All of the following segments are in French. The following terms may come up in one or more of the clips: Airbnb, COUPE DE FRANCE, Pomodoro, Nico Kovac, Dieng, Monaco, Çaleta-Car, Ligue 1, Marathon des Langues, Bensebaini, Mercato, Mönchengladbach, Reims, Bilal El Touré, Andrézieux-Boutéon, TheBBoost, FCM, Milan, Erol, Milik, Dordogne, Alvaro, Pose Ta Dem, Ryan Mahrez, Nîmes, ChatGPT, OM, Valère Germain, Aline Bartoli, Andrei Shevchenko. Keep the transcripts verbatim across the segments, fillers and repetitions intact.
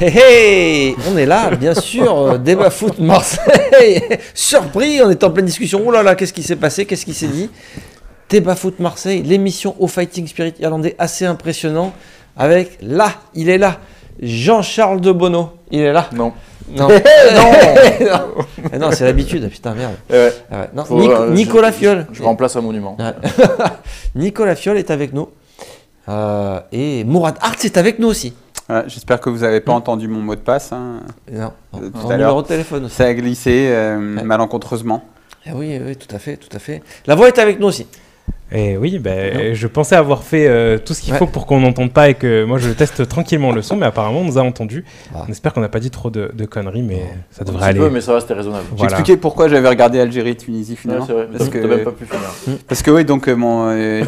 Hey, hey, on est là, bien sûr, débat foot Marseille. Surpris, on est en pleine discussion. Oh là là, qu'est-ce qui s'est passé? Qu'est-ce qui s'est dit? Débat foot Marseille, l'émission au Fighting Spirit irlandais, assez impressionnant. Avec là, il est là, Jean-Charles de Bono. Il est là? Non. Non, non, non. Non, c'est l'habitude, putain, merde. Ouais. Ah ouais. Non. Nico, euh, Nicolas Fiol. Je, je, je remplace un monument. Ouais. Nicolas Fiol est avec nous. Euh, et Mourad Hartz est avec nous aussi. Ouais, j'espère que vous n'avez pas entendu mon mot de passe. Hein, non, euh, tout en à numéro de téléphone aussi. Ça a glissé euh, ouais. malencontreusement. Eh oui, oui, tout à fait, tout à fait. La voix est avec nous aussi. Et oui, bah, je pensais avoir fait euh, tout ce qu'il ouais. faut pour qu'on n'entende pas et que moi je teste tranquillement le son, mais apparemment on nous a entendu. Ah. On espère qu'on n'a pas dit trop de, de conneries, mais oh. ça devrait aller. Un petit peu, mais ça va, c'était raisonnable. Voilà. J'expliquais pourquoi j'avais regardé Algérie-Tunisie finalement. Ouais, vrai, parce que même pas pu finir. Parce que oui, donc mon euh,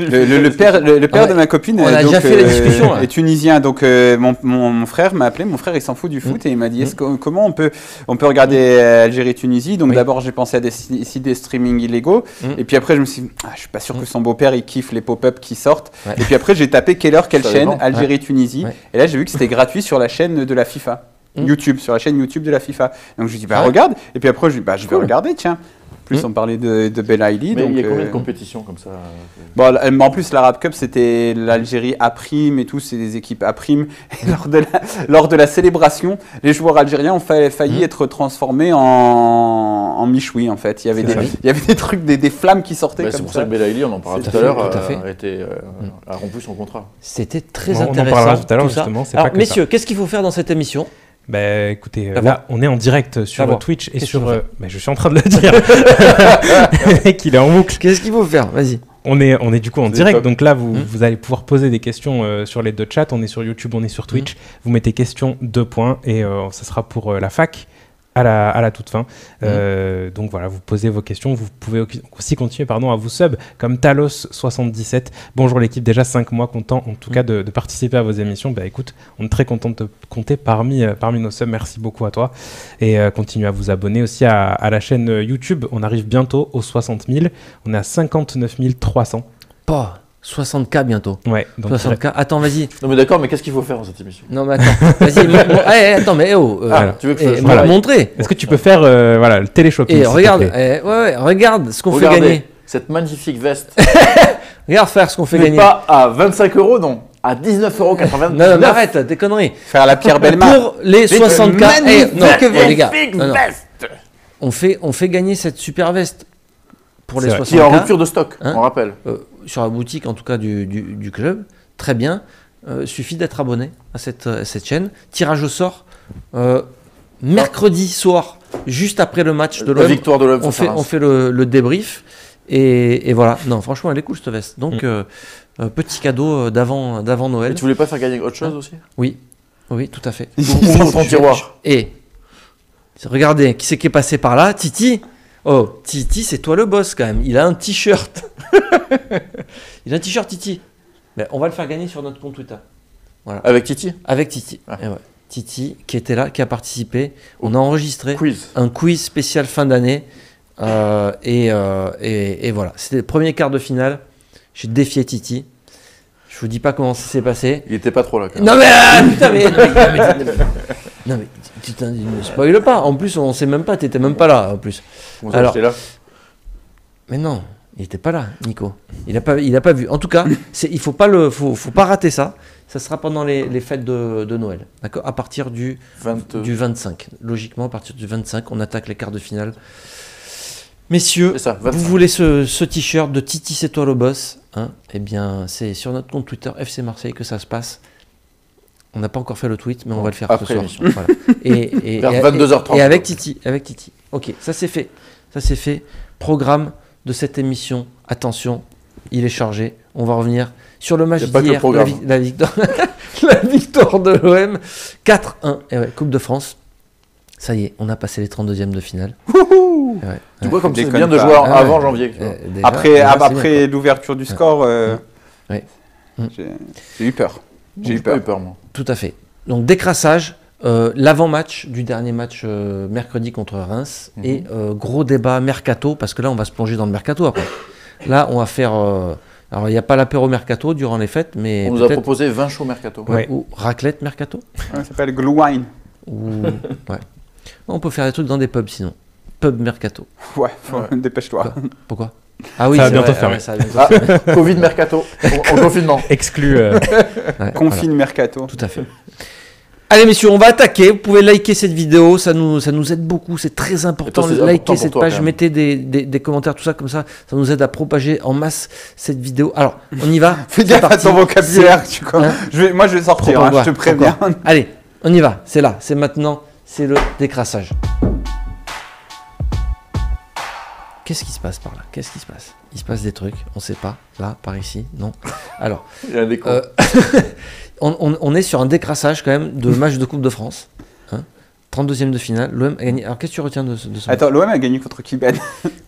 le, le, le père, le, le père ah ouais. de ma copine, on a donc, déjà fait euh, la discussion, est tunisien, donc euh, mon, mon, mon frère m'a appelé. Mon frère, il s'en fout du foot mmh. et il m'a dit est-ce que, comment on peut on peut regarder mmh. Algérie-Tunisie. Donc oui. d'abord j'ai pensé à des sites streaming illégaux, mmh. et puis après je me suis Ah, je suis pas sûr mmh. que son beau-père il kiffe les pop-up qui sortent. Ouais. Et puis après j'ai tapé quelle heure, quelle chaîne, Algérie-Tunisie. Ouais. Ouais. Et là j'ai vu que c'était gratuit sur la chaîne de la FIFA, mmh. YouTube, sur la chaîne YouTube de la FIFA. Donc je lui dis bah ouais. regarde. Et puis après je lui dis bah je vais cool. regarder tiens. En plus mmh. on parlait de, de Belaïli. Mais donc, il y a combien de euh... compétitions comme ça? Bon, en plus l'Arab Cup c'était l'Algérie A prime et tout, c'est des équipes A prime. Et lors de la, lors de la célébration, les joueurs algériens ont fa failli mmh. être transformés en en michoui en fait, il y avait, des, il y avait des trucs, des, des flammes qui sortaient. Bah, c'est pour ça, ça que Belaïli, on en parlera tout à l'heure, a rompu son contrat. C'était très bon, intéressant. On en parlera tout à l'heure justement. Alors pas messieurs, qu'est-ce qu'il faut faire dans cette émission? Bah, écoutez, euh, là on est en direct sur ah Twitch bon. et sur... Euh, bah, je suis en train de le dire, le mec il est en boucle. Qu'est-ce qu'il faut faire? Vas-y. On est, on est du coup en direct, top. Donc là, vous, mmh. vous allez pouvoir poser des questions euh, sur les deux chats, on est sur YouTube, on est sur Twitch, mmh. vous mettez questions, deux points, et euh, ça sera pour euh, la fac. À la, à la toute fin. Mmh. Euh, donc voilà, vous posez vos questions. Vous pouvez aussi continuer pardon, à vous sub comme Talos soixante-dix-sept. Bonjour l'équipe, déjà cinq mois content en tout mmh. cas de, de participer à vos émissions. Bah écoute, on est très content de te compter parmi, parmi nos subs. Merci beaucoup à toi. Et euh, continuez à vous abonner aussi à, à la chaîne YouTube. On arrive bientôt aux soixante mille. On est à cinquante-neuf mille trois cents. Pas soixante K bientôt. Ouais. Donc soixante K. Attends, vas-y. Non mais d'accord, mais qu'est-ce qu'il faut faire dans cette émission? Non mais attends. Vas-y. Mon... hey, attends, mais oh. Euh, ah, tu veux que je eh, voilà. montrer? Est-ce que tu peux faire euh, voilà le télé-shopping? Et regarde, eh, ouais, ouais, regarde ce qu'on fait gagner. Cette magnifique veste. Regarde faire ce qu'on fait mais gagner. Pas à vingt-cinq euros, non. À dix-neuf euros quatre-vingt-dix-neuf. Non, non, mais arrête, des conneries. Faire la Pierre Bellemare. Pour les soixante K. Magnifique eh, non, veste. Les gars, non, non. On fait, on fait gagner cette super veste pour les soixante K. Qui est en rupture de stock, hein, on rappelle. Euh, sur la boutique en tout cas du, du, du club, très bien, euh, suffit d'être abonné à cette, à cette chaîne. Tirage au sort, euh, mercredi soir, juste après le match de l'O M, on fait, on fait le, le débrief, et, et voilà. Non, franchement, elle est cool cette veste, donc mm. euh, euh, petit cadeau d'avant d'avant Noël. Et tu voulais pas faire gagner autre chose ah. aussi? Oui, oui, tout à fait. Ouvre ton tiroir. Et regardez, qui c'est qui est passé par là? Titi. Oh, Titi, c'est toi le boss quand même. Il a un t-shirt. Il a un t-shirt Titi. Ben, on va le faire gagner sur notre compte Twitter. Voilà. Avec Titi? Avec Titi. Ah. Et ouais. Titi qui était là, qui a participé. On a enregistré quiz. un quiz spécial fin d'année. Euh, et, euh, et, et voilà. C'était le premier quart de finale. J'ai défié Titi. Je vous dis pas comment ça s'est passé. Il était pas trop là quand même. Non mais ah, putain mais... Non mais putain, ne spoil pas. En plus, on sait même pas. T'étais même pas là en plus. Vous Alors, là. Mais non, il était pas là, Nico. Il a pas, il a pas vu. En tout cas, il faut pas le, faut, faut pas rater ça. Ça sera pendant les, les fêtes de, de Noël, d'accord. À partir du, du vingt-cinq. Logiquement, à partir du vingt-cinq, on attaque les quarts de finale. Messieurs, ça, vous voulez ce, ce t-shirt de Titi, c'est toi le boss. Hein, eh bien, c'est sur notre compte Twitter F C Marseille que ça se passe. On n'a pas encore fait le tweet, mais on bon, va le faire après, ce soir. Voilà. Et, et, vers vingt-deux heures trente. Et avec Titi, avec Titi. Ok, ça c'est fait. Ça c'est fait. Programme de cette émission. Attention, il est chargé. On va revenir sur le match d'hier. La, la, victoire, la victoire de l'O M. quatre un. Et ouais, Coupe de France. Ça y est, on a passé les trente-deuxièmes de finale. Wouhou ouais, tu ouais, vois comme c'est bien de jouer ah, avant ouais, janvier. Euh, déjà, après déjà, après l'ouverture du score, ouais. euh, ouais. j'ai eu peur. J'ai eu peur. peur, moi. Tout à fait. Donc, décrassage, euh, l'avant-match du dernier match euh, mercredi contre Reims mmh. et euh, gros débat mercato, parce que là, on va se plonger dans le mercato après. Là, on va faire euh, Alors, il n'y a pas l'apéro mercato durant les fêtes, mais... On nous a proposé vin chaud mercato. Ouais. Ouais. Ou raclette mercato. Ouais, ça s'appelle glue wine. Ou... ouais. On peut faire des trucs dans des pubs, sinon. Pub mercato. Ouais, ouais. Dépêche-toi. Pourquoi, Pourquoi Ah oui, ça va bientôt fermer. Ah, Covid mercato, en confinement. Exclu. Euh... ouais, Confine voilà. mercato. Tout à fait. Allez messieurs, on va attaquer. Vous pouvez liker cette vidéo, ça nous, ça nous aide beaucoup, c'est très important. Toi, c'est liker cette toi, page, mettez des, des, des commentaires, tout ça comme ça, ça nous aide à propager en masse cette vidéo. Alors, on y va. Fais gaffe à ton vocabulaire, tu hein je vais, moi je vais sortir, hein, je te préviens. Encore. Allez, on y va, c'est là, c'est maintenant, c'est le décrassage. Qu'est-ce qui se passe par là? Qu'est-ce qui se passe? Il se passe des trucs, on ne sait pas. Là, par ici, non. Alors, il y a des euh, on, on, on est sur un décrassage quand même de match de Coupe de France. Hein, trente-deuxième de finale, l'O M a gagné. Alors, qu'est-ce que tu retiens de ce match? Attends, l'O M a gagné contre qui? Ben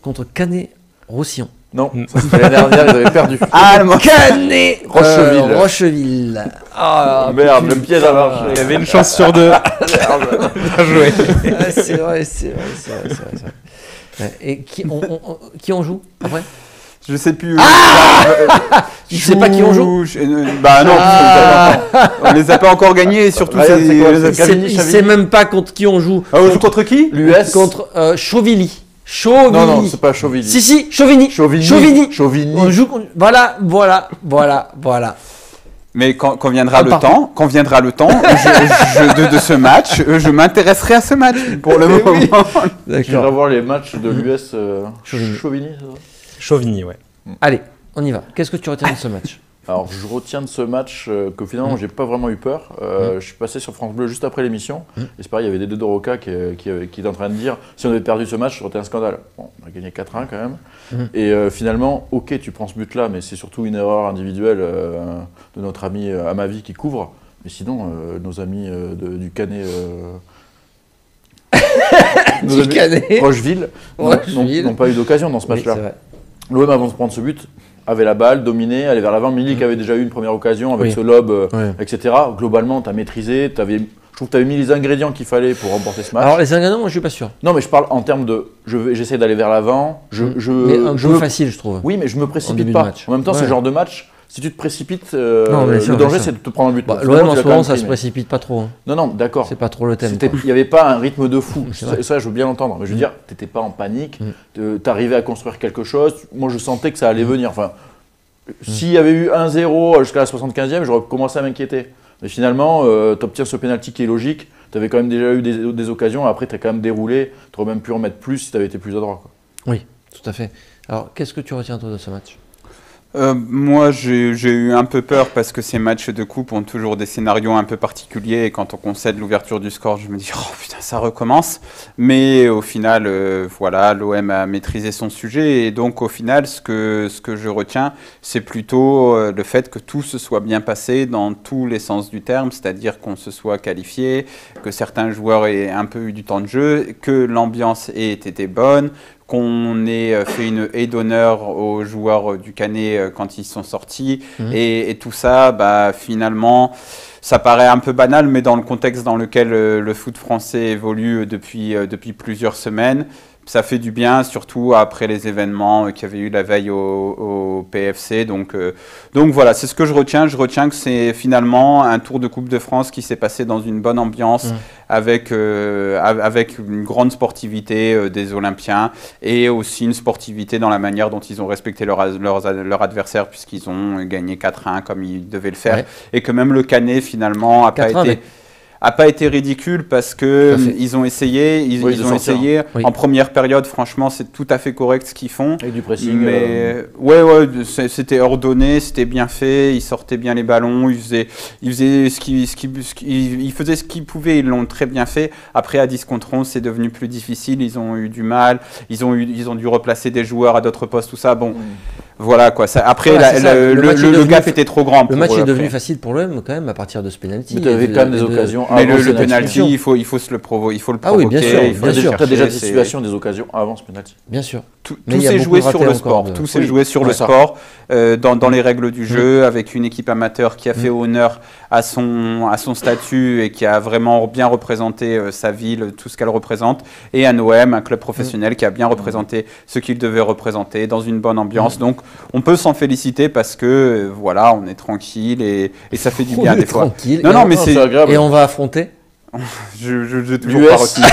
contre Canet-Rocheville. Non, ça c'était l'année dernière, ils avaient perdu. Ah, le Canet-Rocheville. Euh, Rocheville. Ah, oh, merde, le piège a marché. Il y avait une chance sur deux. Merde. Bien joué. Ah, c'est vrai, c'est vrai, c'est vrai, c'est vrai. C'est vrai. Et qui on, on, qui on joue après? Je sais plus. Ah euh, je sais pas qui on joue. Je, euh, bah non, ah on les a pas encore gagnés et surtout bah, c'est, quoi, c'est, c'est il sait même pas contre qui on joue. Ah, on joue contre qui? L'U S contre euh, Chauvigny. Chauvigny. Non non, c'est pas Chauvigny. Si si, Chauvigny. Chauvigny. Chauvigny. Chauvigny. On joue contre... voilà, voilà, voilà, voilà. Mais quand, quand viendra ah, le pardon. temps, quand viendra le temps je, je, de, de ce match, je m'intéresserai à ce match. Pour le mais moment, oui. D'accord. Tu vas voir les matchs de l'U S euh, Chauvigny. Chauvigny, ça Chauvigny, ouais. Mm. Allez, on y va. Qu'est-ce que tu retiens de ce match? Alors, je retiens de ce match euh, que finalement, mm. j'ai pas vraiment eu peur. Euh, mm. Je suis passé sur France Bleu juste après l'émission. Mm. Et c'est pareil, il y avait des deux Doroca qui, qui, qui étaient en train de dire si on avait perdu ce match, ça aurait été un scandale. Bon, on a gagné quatre un quand même. Mm. Et euh, finalement, ok, tu prends ce but-là, mais c'est surtout une erreur individuelle. Euh, de notre ami euh, Amavi qui couvre, mais sinon euh, nos amis euh, de, du Canet, euh... nos du Canet. Rocheville n'ont, n'ont, n'ont pas eu d'occasion dans ce match-là. Oui, l'O M avant de prendre ce but avait la balle, dominait, allait vers l'avant. Milik mmh. avait déjà eu une première occasion avec oui. ce lob, euh, oui. et cetera. Globalement, tu as maîtrisé, t'avais... je trouve que tu avais mis les ingrédients qu'il fallait pour remporter ce match. Alors les ingrédients, moi je suis pas sûr. Non mais je parle en termes de, je vais, j'essaie d'aller vers l'avant, je, mmh. je, mais un je peu me... facile je trouve. Oui mais je me précipite pas. En même temps ouais. c'est le genre de match. Si tu te précipites, euh, non, sûr, le danger c'est de te prendre un but. Bah, L'O M en ce moment, ça ne se précipite pas trop. Hein. Non, non, d'accord. C'est pas trop le thème. Il n'y avait pas un rythme de fou. Ça, ça, je veux bien l'entendre. Mais je veux mmh. dire, tu n'étais pas en panique. Mmh. Tu arrivais à construire quelque chose. Moi, je sentais que ça allait mmh. venir. Enfin, mmh. s'il y avait eu un zéro jusqu'à la soixante-quinzième, j'aurais commencé à m'inquiéter. Mais finalement, euh, tu obtiens ce pénalty qui est logique. Tu avais quand même déjà eu des, des occasions. Après, tu as quand même déroulé. Tu aurais même pu en mettre plus si tu avais été plus adroit. Quoi. Oui, tout à fait. Alors, qu'est-ce que tu retiens, toi, de ce match ? Euh, moi, j'ai, j'ai eu un peu peur parce que ces matchs de coupe ont toujours des scénarios un peu particuliers. Et quand on concède l'ouverture du score, je me dis « Oh putain, ça recommence !» Mais au final, euh, voilà, l'O M a maîtrisé son sujet. Et donc, au final, ce que, ce que je retiens, c'est plutôt euh, le fait que tout se soit bien passé dans tous les sens du terme. C'est-à-dire qu'on se soit qualifié, que certains joueurs aient un peu eu du temps de jeu, que l'ambiance ait été bonne, qu'on ait fait une aide d'honneur aux joueurs du Canet quand ils sont sortis. Mmh. Et, et tout ça, bah, finalement, ça paraît un peu banal, mais dans le contexte dans lequel le foot français évolue depuis, depuis plusieurs semaines, ça fait du bien, surtout après les événements qu'il y avait eu la veille au, au P F C. Donc, euh, donc voilà, c'est ce que je retiens. Je retiens que c'est finalement un tour de Coupe de France qui s'est passé dans une bonne ambiance, mmh. avec, euh, avec une grande sportivité euh, des Olympiens et aussi une sportivité dans la manière dont ils ont respecté leur, leur, leur adversaire puisqu'ils ont gagné quatre un comme ils devaient le faire. Ouais. Et que même le Canet, finalement, n'a pas été... Mais... a pas été ridicule parce que ils ont essayé, ils, oui, ils ont essayé oui. en première période. Franchement, c'est tout à fait correct ce qu'ils font. Et du pressing. Mais euh... ouais, ouais, c'était ordonné, c'était bien fait. Ils sortaient bien les ballons, ils faisaient, ils faisaient ce qu'ils, ce qu'ils, ce qu'ils, ils faisaient ce qu'ils pouvaient. Ils l'ont très bien fait. Après, à dix contre onze, c'est devenu plus difficile. Ils ont eu du mal. Ils ont eu, ils ont dû replacer des joueurs à d'autres postes, tout ça. Bon. Oui. Voilà quoi. Ça, après, voilà, la, ça. Le, le, le, le gaffe était trop grand. Pour le match est devenu facile pour l'O M quand même à partir de ce penalty. Mais tu avais quand même des de, occasions. Mais avant le, le penalty, il faut, il faut se le provoquer. Il faut le provoquer. Ah oui, bien sûr. Il faut bien sûr. Tu as déjà des situations, des occasions avant ce penalty. Bien sûr. Tout, tout s'est joué sur le sport. De... Tout s'est oui, joué sur le ça. sport, euh, dans, dans les règles du jeu, mmh. avec une équipe amateur qui a fait mmh. honneur à son, à son statut et qui a vraiment bien représenté euh, sa ville, tout ce qu'elle représente, et un O M, un club professionnel mmh. qui a bien représenté mmh. ce qu'il devait représenter dans une bonne ambiance. Mmh. Donc on peut s'en féliciter parce que voilà, on est tranquille et, et ça fait du bien des fois. Tranquille. Non, non, mais c'est agréable. Et on va affronter. Je, je, je toujours pas retenu.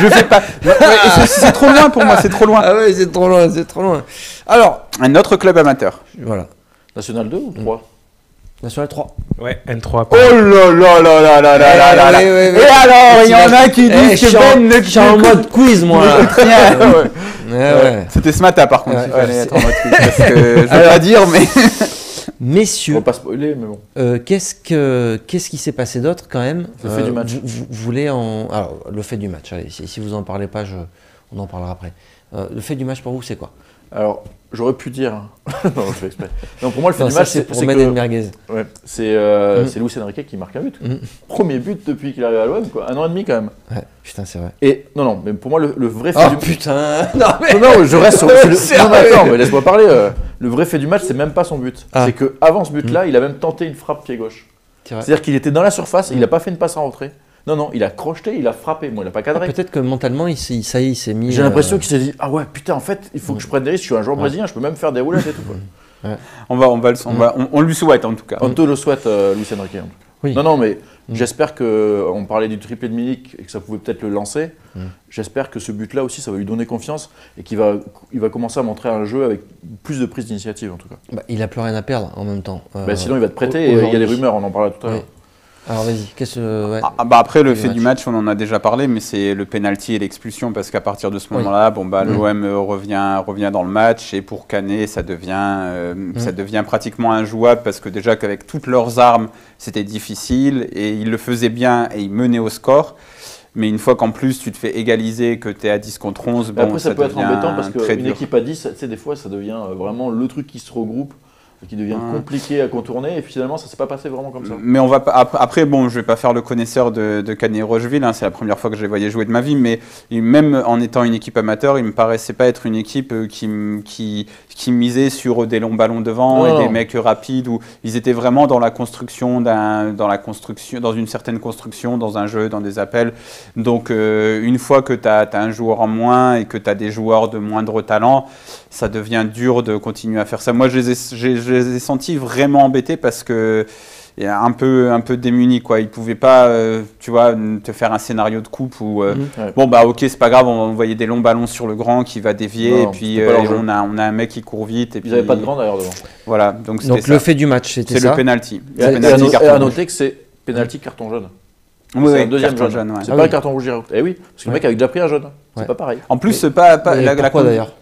Je fais pas. Ouais, c'est trop loin pour moi. C'est trop loin. Ah ouais, c'est trop loin. C'est trop loin. Alors, un autre club amateur. Voilà. National deux ou trois? National trois. Ouais, N trois. Oh là là là là là là là là. Et alors, il y en a qui disent que Ben ne. Je suis en mode quiz, moi. C'était ce matin, par contre. Il fallait être en mode quiz parce que je vais pas dire, mais. Messieurs, on va pas spoiler, mais bon. euh, qu'est-ce que qu'est-ce qui s'est passé d'autre quand même? Le fait euh, du match. Vous, vous, vous voulez en alors le fait du match. Allez, si, si vous en parlez pas, je, on en parlera après. Euh, le fait du match pour vous, c'est quoi? Alors j'aurais pu dire. Non, je fais exprès. Non, pour moi le fait non, du ça, match, c'est pour mettre une merguez. Ouais, c'est euh, mmh. c'est Luis Enrique qui marque un but. Mmh. Premier but depuis qu'il est arrivé à l'O M, quoi. Un an et demi quand même. Ouais, putain, c'est vrai. Et non, non, mais pour moi le, le vrai fait oh, du putain. Non, mais... non, non, je reste sur. Le... Non, d'accord, mais laisse-moi parler. Euh... Le vrai fait du match, c'est même pas son but. Ah. C'est que avant ce but-là, mmh. il a même tenté une frappe pied gauche. C'est-à-dire qu'il était dans la surface, mmh. il n'a pas fait une passe en rentrée. Non, non, il a crocheté, il a frappé. Moi, bon, il n'a pas cadré. Ah, peut-être que mentalement, il ça y est, il s'est mis. J'ai l'impression euh... qu'il s'est dit ah ouais, putain, en fait, il faut mmh. que je prenne des risques. Je suis un joueur ouais. brésilien, je peux même faire des roulettes et tout. Quoi. Ouais. On va, on va, le, on, va on, on lui souhaite en tout cas. On te le souhaite, euh, Luis Enrique. Oui. Non, non, mais mmh. j'espère que on parlait du triplé de Milik et que ça pouvait peut-être le lancer. Mmh. J'espère que ce but-là aussi, ça va lui donner confiance et qu'il va, il va commencer à montrer un jeu avec plus de prise d'initiative en tout cas. Bah, il n'a plus rien à perdre en même temps. Euh, bah, sinon, il va te prêter. Il y a des rumeurs, on en parlait tout à l'heure. Oui. Alors vas-y, qu'est-ce que... Ouais. Ah, bah après, le fait du match, on en a déjà parlé, mais c'est le pénalty et l'expulsion, parce qu'à partir de ce moment-là, oui. bon, bah, mmh. l'O M revient, revient dans le match, et pour Canet, ça devient, euh, mmh. ça devient pratiquement injouable, parce que déjà qu'avec toutes leurs armes, c'était difficile, et ils le faisaient bien, et ils menaient au score. Mais une fois qu'en plus tu te fais égaliser, que tu es à dix contre onze, bon, après, ça, ça peut être embêtant, parce qu'une équipe à dix, tu sais, des fois, ça devient vraiment le truc qui se regroupe. Qui devient ah. compliqué à contourner et finalement ça s'est pas passé vraiment comme ça. Mais on va après bon, je vais pas faire le connaisseur de, de Canet-Rocheville, hein, c'est la première fois que je les voyais jouer de ma vie, mais même en étant une équipe amateur, il me paraissait pas être une équipe qui qui qui misait sur des longs ballons devant oh. et des mecs rapides où ils étaient vraiment dans la construction d'un dans la construction dans une certaine construction dans un jeu dans des appels. Donc euh, une fois que tu as, as un joueur en moins et que tu as des joueurs de moindre talent, ça devient dur de continuer à faire ça. Moi je les ai, je les ai sentis vraiment embêtés parce que un peu, un peu démunis, quoi. Ils pouvaient pas, euh, tu vois, te faire un scénario de coupe où euh, mmh, ouais. bon bah ok c'est pas grave, on va envoyer des longs ballons sur le grand qui va dévier non, et puis euh, et on a, on a un mec qui court vite. Et ils n'avaient pas de grand d'ailleurs devant. Voilà, donc donc ça. Le fait du match c'était ça. C'est le penalty. Et, le penalty et, à, et à noter que c'est penalty carton jaune. Oui, c'est un deuxième jaune. jaune ouais. C'est ah, pas oui. un carton rouge. Eh oui, parce que ouais. le mec avait déjà pris un jaune. Ouais. C'est pas pareil. En plus mais, pas, pas la, la d'ailleurs.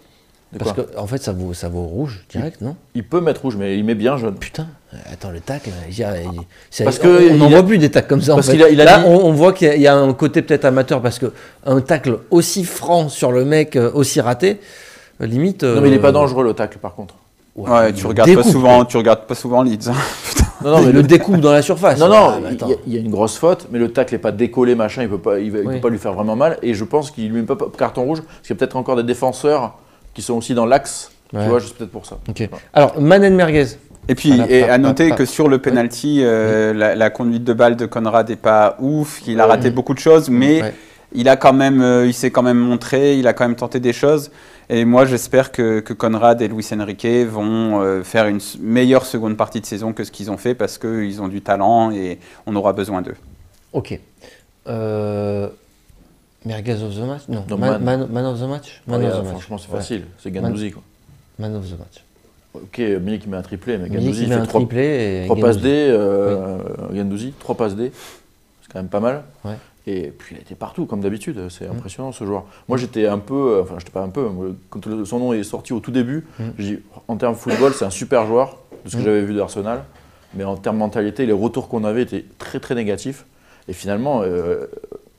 Parce qu'en en fait, ça vaut, ça vaut rouge direct, il, non? Il peut mettre rouge, mais il met bien jaune. Putain, attends, le tacle, il, il, parce que on n'en voit plus des tacles comme ça. Parce en fait. il a, il a Là, mis... on, on voit qu'il y, y a un côté peut-être amateur, parce qu'un tacle aussi franc sur le mec, aussi raté, limite... Non, mais il n'est euh... pas dangereux, le tacle, par contre. Ouais, ouais tu, regardes découpe, pas souvent, ouais. tu regardes pas souvent Leeds. Non, non, mais le découpe dans la surface. Non, non, il ah, bah, y, y a une grosse faute, mais le tacle n'est pas décollé, machin, il ne peut pas, il, il oui. peut pas lui faire vraiment mal. Et je pense qu'il lui met pas carton rouge, parce qu'il y a peut-être encore des défenseurs... qui sont aussi dans l'axe, ouais. tu vois, juste peut-être pour ça. Okay. Ouais. Alors, Manen Merguez. Et puis, ah, et à noter ah, que sur le penalty, ouais. euh, ouais. la, la conduite de balle de Konrad n'est pas ouf, qu'il a ouais. raté beaucoup de choses, mais ouais. il a quand même, euh, il s'est quand même montré, il a quand même tenté des choses. Et moi, j'espère que, que Konrad et Luis Enrique vont euh, faire une meilleure seconde partie de saison que ce qu'ils ont fait, parce qu'ils ont du talent et on aura besoin d'eux. Ok. Euh... Merguez of the match? Non, non man, man, man of the match, man ouais, of the match. Franchement, c'est facile, ouais. c'est Guendouzi. Quoi. Man of the match. Ok, Milik met un triplé, mais Guendouzi fait trois passes D. Guendouzi, trois passes D. C'est quand même pas mal. Ouais. Et puis il était partout, comme d'habitude. C'est mmh. impressionnant ce joueur. Moi, j'étais un peu, enfin, j'étais pas un peu, quand son nom est sorti au tout début, mmh. j'ai dit en termes football, c'est un super joueur, de ce que mmh. j'avais vu d'Arsenal. Mais en termes mentalité, les retours qu'on avait étaient très très négatifs. Et finalement, euh,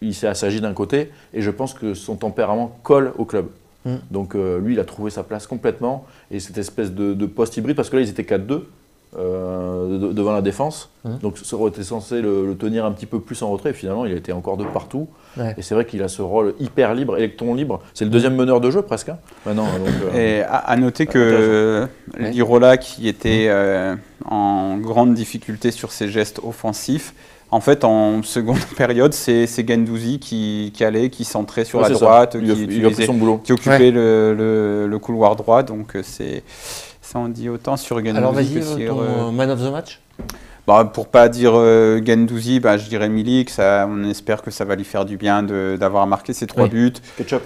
il s'est assagi d'un côté et je pense que son tempérament colle au club. Mmh. Donc euh, lui, il a trouvé sa place complètement et cette espèce de, de poste hybride, parce que là, ils étaient quatre deux euh, de, devant la défense. Mmh. Donc ça aurait été censé le, le tenir un petit peu plus en retrait. Et finalement, il était encore de partout. Ouais. Et c'est vrai qu'il a ce rôle hyper libre, électron libre. C'est le deuxième meneur de jeu presque. Hein. Maintenant, donc, euh, et à, à noter que ouais. Lirola, qui était euh, en grande difficulté sur ses gestes offensifs, en fait, en seconde période, c'est Guendouzi qui, qui allait, qui centrait sur ouais, la droite, qui, il a, il a qui occupait ouais. le, le, le couloir droit. Donc, c'est Ça en dit autant sur Guendouzi. Alors vas-y, sur ton man of the match. Bah, pour ne pas dire euh, Guendouzi, bah, je dirais Milik. Ça, on espère que ça va lui faire du bien d'avoir marqué ces trois oui. buts. Ketchup.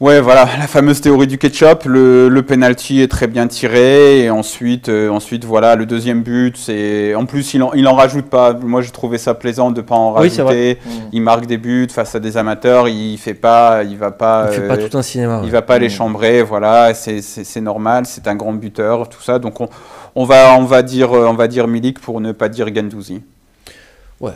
Ouais, voilà, la fameuse théorie du ketchup. Le, le penalty est très bien tiré. Et ensuite, euh, ensuite voilà, le deuxième but, c'est. En plus, il n'en il en rajoute pas. Moi, je trouvais ça plaisant de ne pas en rajouter. Oui, il marque des buts face à des amateurs. Il ne fait pas. Il va pas. Il euh, fait pas tout un cinéma. Il ne ouais. va pas mmh. les chambrer. Voilà, c'est normal. C'est un grand buteur, tout ça. Donc, on. On va, on, va dire, on va dire Milik pour ne pas dire Guendouzi. Ouais,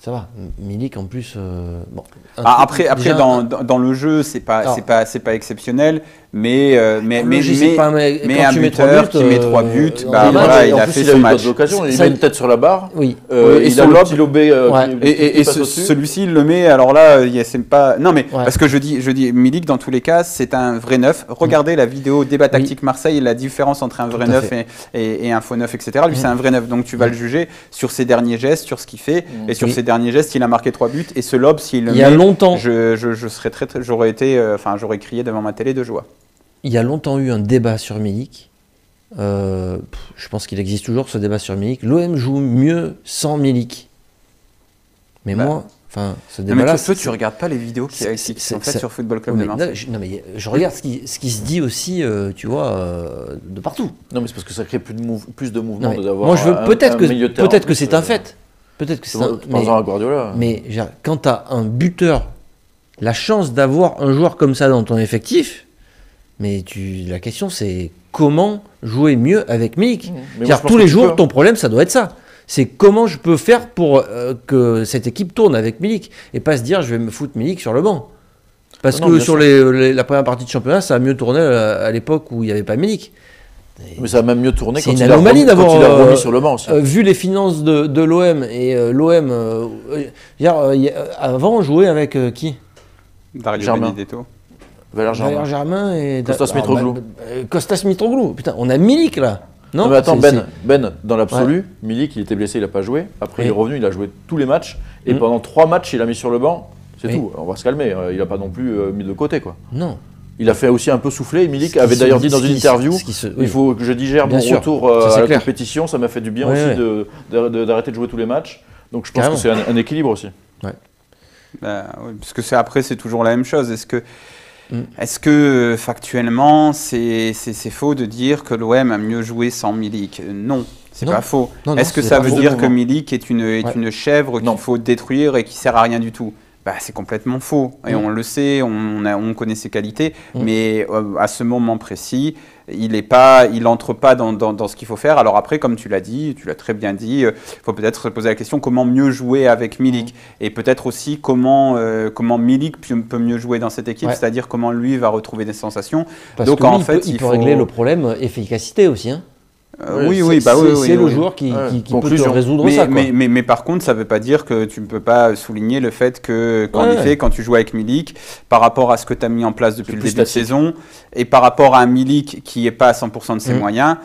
ça va. Milik en plus. Euh, bon, ah, après, après déjà, dans, dans, dans le jeu, c'est pas, c'est pas, c'est pas exceptionnel, mais euh, mais mais, mais, pas, mais, mais un buteur qui met trois buts, euh, bah, voilà, il a plus, fait il a son match. Occasions, il ça, met une tête sur la barre. Oui. Euh, et il, il a le petit lobé. Euh, ouais. qui, et et, et ce, celui-ci, il le met. Alors là, c'est pas. Non, mais ouais. parce que je dis, je dis Milik dans tous les cas, c'est un vrai neuf. Regardez mmh. la vidéo débat tactique oui. Marseille, la différence entre un vrai tout neuf et, et, et un faux neuf, et cetera. Lui, mmh. c'est un vrai neuf, donc tu vas le juger sur ses derniers gestes, sur ce qu'il fait, et sur ses derniers gestes, il a marqué trois buts. Et ce lob, s'il le met, il y a longtemps, je, je, je serais très, très j'aurais été, enfin, euh, j'aurais crié devant ma télé de joie. Il y a longtemps eu un débat sur Milik. Euh, je pense qu'il existe toujours ce débat sur Milik. L'O M joue mieux sans Milik. Mais bah. moi, enfin, ce débat-là. Mais peu, tu regardes pas les vidéos qui, qui, qui sont faites sur Football Club de Marseille. Non, mais je regarde ce qui, ce qui se dit aussi, euh, tu vois, euh, de partout. Non, mais c'est parce que ça crée plus de, mouve, plus de mouvement d'avoir. Moi, je veux peut-être que peut-être que c'est un fait. Peut-être que c'est un... Mais, à Guardiola. mais genre, quand tu as un buteur, la chance d'avoir un joueur comme ça dans ton effectif, mais tu, la question c'est comment jouer mieux avec Milik. Mmh. Tous les jours, peux. ton problème, ça doit être ça. C'est comment je peux faire pour euh, que cette équipe tourne avec Milik et pas se dire je vais me foutre Milik sur le banc. Parce non, que non, sur les, les, la première partie de championnat, ça a mieux tourné à, à l'époque où il n'y avait pas Milik. Mais ça a même mieux tourné quand il a remis, quand il a remis euh, sur le banc. Euh, vu les finances de, de l'O M et euh, l'O M, euh, euh, euh, avant on jouait avec euh, qui Dario Benedetto, Valère Germain. Valère Germain et Kostas Mitroglou. Bah, bah, Kostas Mitroglou, putain, on a Milik là. Non, non mais attends, Ben, Ben, dans l'absolu, ouais. Milik il était blessé, il n'a pas joué. Après oui. il est revenu, il a joué tous les matchs et mmh. pendant trois matchs il a mis sur le banc. C'est oui. tout. On va se calmer. Il n'a pas non plus euh, mis de côté quoi. Non. Il a fait aussi un peu souffler. Milik avait d'ailleurs dit dans une interview se, oui. il faut que je digère mon retour euh, à la clair. compétition. Ça m'a fait du bien ouais, aussi ouais. d'arrêter de, de jouer tous les matchs. Donc je pense Carrément. que c'est un, un équilibre aussi. Ouais. Bah, oui, parce que après, c'est toujours la même chose. Est-ce que, mm. est-ce que factuellement, c'est faux de dire que l'O M a mieux joué sans Milik? Non. C'est pas faux. Est-ce que est ça veut dire que Milik est une, est ouais. une chèvre qu'il faut détruire et qui sert à rien du tout? Bah, c'est complètement faux. Et mmh. on le sait, on, a, on connaît ses qualités, mmh. mais euh, à ce moment précis, il est pas, il entre pas dans, dans, dans ce qu'il faut faire. Alors après, comme tu l'as dit, tu l'as très bien dit, il euh, faut peut-être se poser la question comment mieux jouer avec Milik mmh. et peut-être aussi comment, euh, comment Milik peut mieux jouer dans cette équipe, ouais. c'est-à-dire comment lui va retrouver des sensations. Parce Donc que lui, en il fait, peut, il, il faut... peut régler le problème efficacité aussi. Hein. Euh, oui, oui, bah oui, oui, c'est le oui. joueur qui, ouais. qui, qui peut te résoudre mais, ça. Quoi. Mais, mais, mais par contre, ça ne veut pas dire que tu ne peux pas souligner le fait que, qu'en ouais, effet, ouais. quand tu joues avec Milik, par rapport à ce que tu as mis en place depuis le début statique. de saison, et par rapport à un Milik qui n'est pas à cent pour cent de ses mmh. moyens,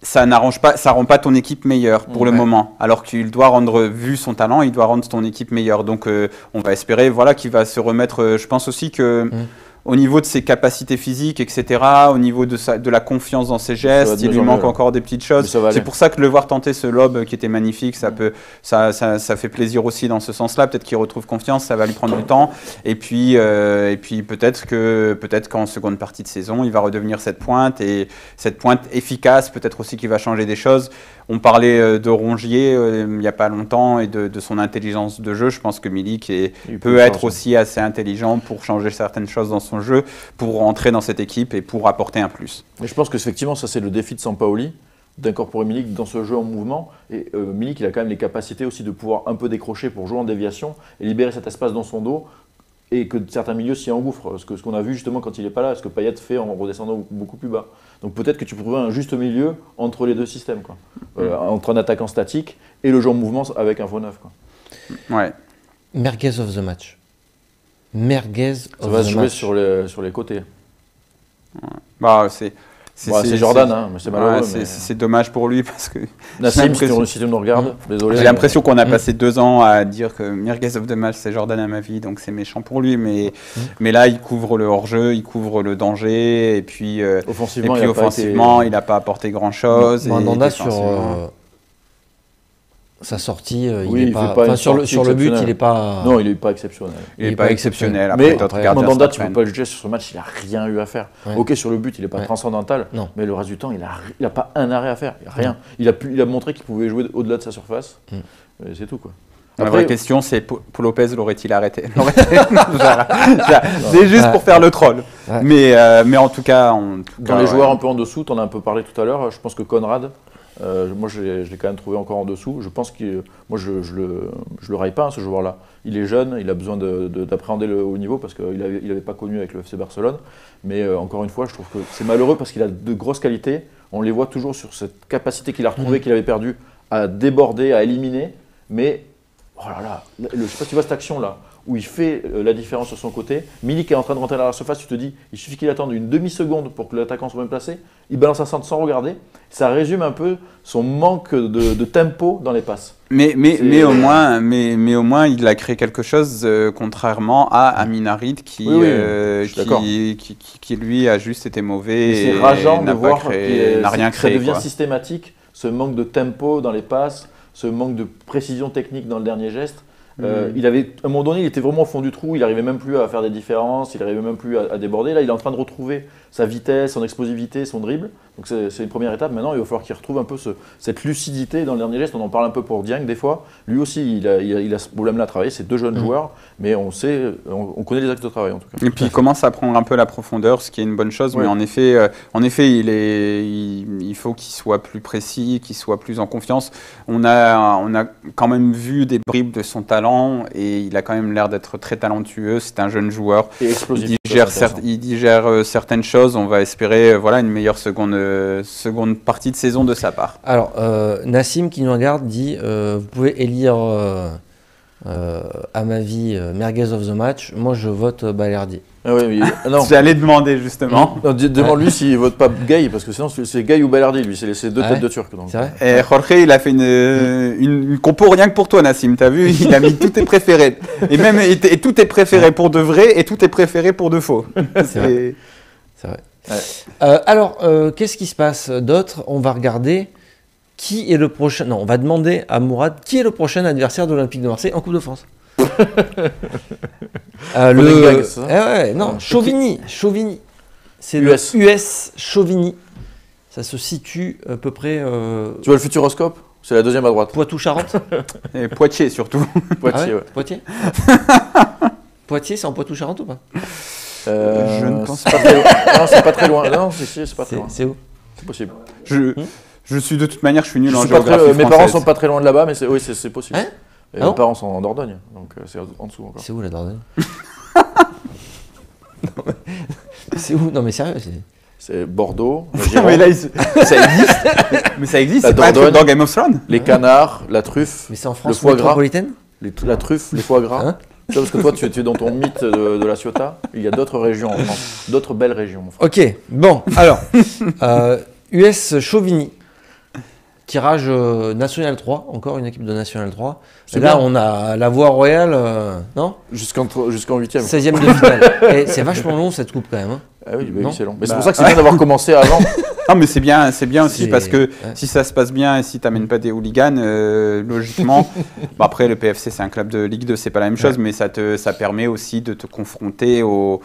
ça n'arrange pas, ça rend pas ton équipe meilleure pour mmh, le ouais. moment. Alors qu'il doit rendre, vu son talent, il doit rendre ton équipe meilleure. Donc, euh, on va espérer, voilà, qu'il va se remettre. Euh, je pense aussi que. Mmh. Au niveau de ses capacités physiques, et cetera, au niveau de, sa, de la confiance dans ses gestes, il lui manque encore des petites choses. C'est pour ça que le voir tenter ce lob qui était magnifique, ça, peut, ça, ça, ça fait plaisir aussi dans ce sens-là. Peut-être qu'il retrouve confiance, ça va lui prendre du temps. Et puis, euh, et puis peut-être que, peut-être qu'en seconde partie de saison, il va redevenir cette pointe et cette pointe efficace. Peut-être aussi qu'il va changer des choses. On parlait de Rongier euh, il n'y a pas longtemps et de, de son intelligence de jeu. Je pense que Milik est, peut, peut être changer. aussi assez intelligent pour changer certaines choses dans son jeu, pour entrer dans cette équipe et pour apporter un plus. Et je pense que effectivement, ça c'est le défi de Sampaoli, d'incorporer Milik dans ce jeu en mouvement. Et euh, Milik, il a quand même les capacités aussi de pouvoir un peu décrocher pour jouer en déviation et libérer cet espace dans son dos. Et que certains milieux s'y engouffrent, ce qu'on ce qu'on a vu justement quand il n'est pas là, ce que Payet fait en redescendant beaucoup plus bas. Donc peut-être que tu pourrais un juste milieu entre les deux systèmes, quoi. Euh, entre un attaquant statique et le jeu en mouvement avec un faux neuf. Ouais. Merguez of the match. Merguez of the match. Ça va se jouer sur les, sur les côtés. Ouais. Bah, c'est... C'est bah, Jordan, hein, mais c'est malheureux. Ouais, c'est mais... dommage pour lui parce que. Nassim, si tu nous regardes, désolé. J'ai l'impression qu'on a passé mmh. deux ans à dire que Merguez of the match, c'est Jordan Amavi, donc c'est méchant pour lui. Mais, mmh. mais là, il couvre le hors-jeu, il couvre le danger. Et puis, euh, offensivement, et puis, il n'a offensivement, pas, été... pas apporté grand-chose. Mandanda, sur euh, sa sortie, euh, oui, il n'est pas. Enfin, sur, sur le but, il n'est pas. Non, il n'est pas exceptionnel. Il n'est pas exceptionnel. Après, mais Mandanda, tu ne peux pas le juger sur ce match, il n'a rien eu à faire. Ouais. Ok, sur le but, il n'est pas ouais. transcendantal, non. mais le reste du temps, il n'a pas un arrêt à faire. Rien. Il a, pu, il a montré qu'il pouvait jouer au-delà de sa surface. Mm. C'est tout, quoi. Après, la vraie question, c'est Paul Lopez l'aurait-il arrêté? C'est juste pour faire le troll. Ouais. Mais, euh, mais en tout cas. En tout Dans cas, les joueurs ouais. un peu en dessous, tu en as un peu parlé tout à l'heure, je pense que Konrad, euh, moi je l'ai quand même trouvé encore en dessous. Je pense que. Moi je, je le, je le raille pas, hein, ce joueur-là. Il est jeune, il a besoin d'appréhender le haut niveau parce qu'il n'avait il avait pas connu avec le F C Barcelone. Mais euh, encore une fois, je trouve que c'est malheureux parce qu'il a de grosses qualités. On les voit toujours sur cette capacité qu'il a retrouvée, mmh. qu'il avait perdue, à déborder, à éliminer. Mais. Oh là là, le, je ne sais pas si tu vois cette action-là, où il fait euh, la différence sur son côté. Milik est en train de rentrer à la surface, tu te dis, il suffit qu'il attende une demi-seconde pour que l'attaquant soit bien placé. Il balance un centre sans regarder. Ça résume un peu son manque de, de tempo dans les passes. Mais, mais, mais, au moins, mais, mais au moins, il a créé quelque chose, euh, contrairement à Amine Harit, qui, oui, oui, euh, qui, qui, qui, qui lui a juste été mauvais. C'est rageant de voir qu'il n'a rien créé. Ça devient quoi. systématique, ce manque de tempo dans les passes. Ce manque de précision technique dans le dernier geste. Mmh. Euh, il avait, à un moment donné, il était vraiment au fond du trou, il n'arrivait même plus à faire des différences, il n'arrivait même plus à, à déborder. Là, il est en train de retrouver sa vitesse, son explosivité, son dribble. Donc c'est une première étape. Maintenant, il va falloir qu'il retrouve un peu ce, cette lucidité dans le dernier geste. On en parle un peu pour Dieng des fois. Lui aussi, il a, il a, il a ce problème-là à travailler. C'est deux jeunes mmh. joueurs, mais on sait, on, on connaît les axes de travail en tout cas. Et puis il commence à prendre un peu la profondeur, ce qui est une bonne chose. Ouais. Mais en effet, euh, en effet, il, est, il, il faut qu'il soit plus précis, qu'il soit plus en confiance. On a, on a quand même vu des bribes de son talent et il a quand même l'air d'être très talentueux. C'est un jeune joueur. Et explosif. Il digère, certes, il digère euh, certaines choses. On va espérer euh, voilà, une meilleure seconde. Euh, seconde partie de saison de sa part. Alors, euh, Nassim qui nous regarde dit euh, vous pouvez élire euh, euh, à ma vie euh, Merguez of the Match. Moi, je vote euh, Balerdi. Ah oui, oui. J'allais demander justement. Demande-lui s'il vote pas Gay, parce que sinon c'est Gay ou Balerdi, lui, c'est deux ah ouais têtes de Turc. Donc. Et Jorge, il a fait une, une, une compo rien que pour toi, Nassim, t'as vu, il a mis tous tes préférés. Et même, et, et tout est préféré pour de vrai et tout est préféré pour de faux. C'est vrai. C'est vrai. Ouais. Euh, alors, euh, qu'est-ce qui se passe d'autre? On va regarder qui est le prochain. Non, on va demander à Mourad qui est le prochain adversaire de l'Olympique de Marseille en Coupe de France. euh, le gag, ça. Eh ouais, non, ah, Chauvigny, qui... Chauvigny. C'est le U S Chauvigny. Ça se situe à peu près. Euh... Tu vois le Futuroscope? C'est la deuxième à droite. Poitou-Charentes. Et Poitiers surtout. Poitiers. Ah ouais ouais. Poitiers. Poitiers, c'est en Poitou-Charentes ou pas? Euh, je ne pense pas. Très loin. Non, c'est pas très loin. Non, c'est pas très loin. C'est où? C'est possible. Je, je suis de toute manière, je suis nul je en suis géographie très, française. Mes parents sont pas très loin de là-bas, mais c'est oui, c'est possible. Hein? Et ah mes parents sont en Dordogne, donc c'est en dessous encore. C'est où la Dordogne? C'est où? Non mais sérieux, c'est. C'est Bordeaux. Mais là, ça existe. Mais ça existe. C'est pas dans Game of Thrones. Les canards, la truffe. Mais c'est en France métropolitaine. Les, la truffe, les foie gras. Hein? Parce que toi, tu es dans ton mythe de, de la Ciotat. Il y a d'autres régions en France, d'autres belles régions en France. Ok, bon, alors, euh, U S Chauvigny, tirage euh, National trois, encore une équipe de National trois. Et là, bien. On a la voie royale, euh, non? Jusqu'en jusqu'en huitième. seizième de finale. C'est vachement long cette coupe quand même. Hein. Ah oui, bah oui c'est long. Mais bah, c'est pour ça que c'est ouais. bien d'avoir commencé avant. Non, mais c'est bien, c'est bien aussi parce que ouais. si ça se passe bien et si tu n'amènes pas des hooligans, euh, logiquement, bah après le P F C c'est un club de Ligue deux, c'est pas la même chose, ouais. mais ça te, ça permet aussi de te confronter au,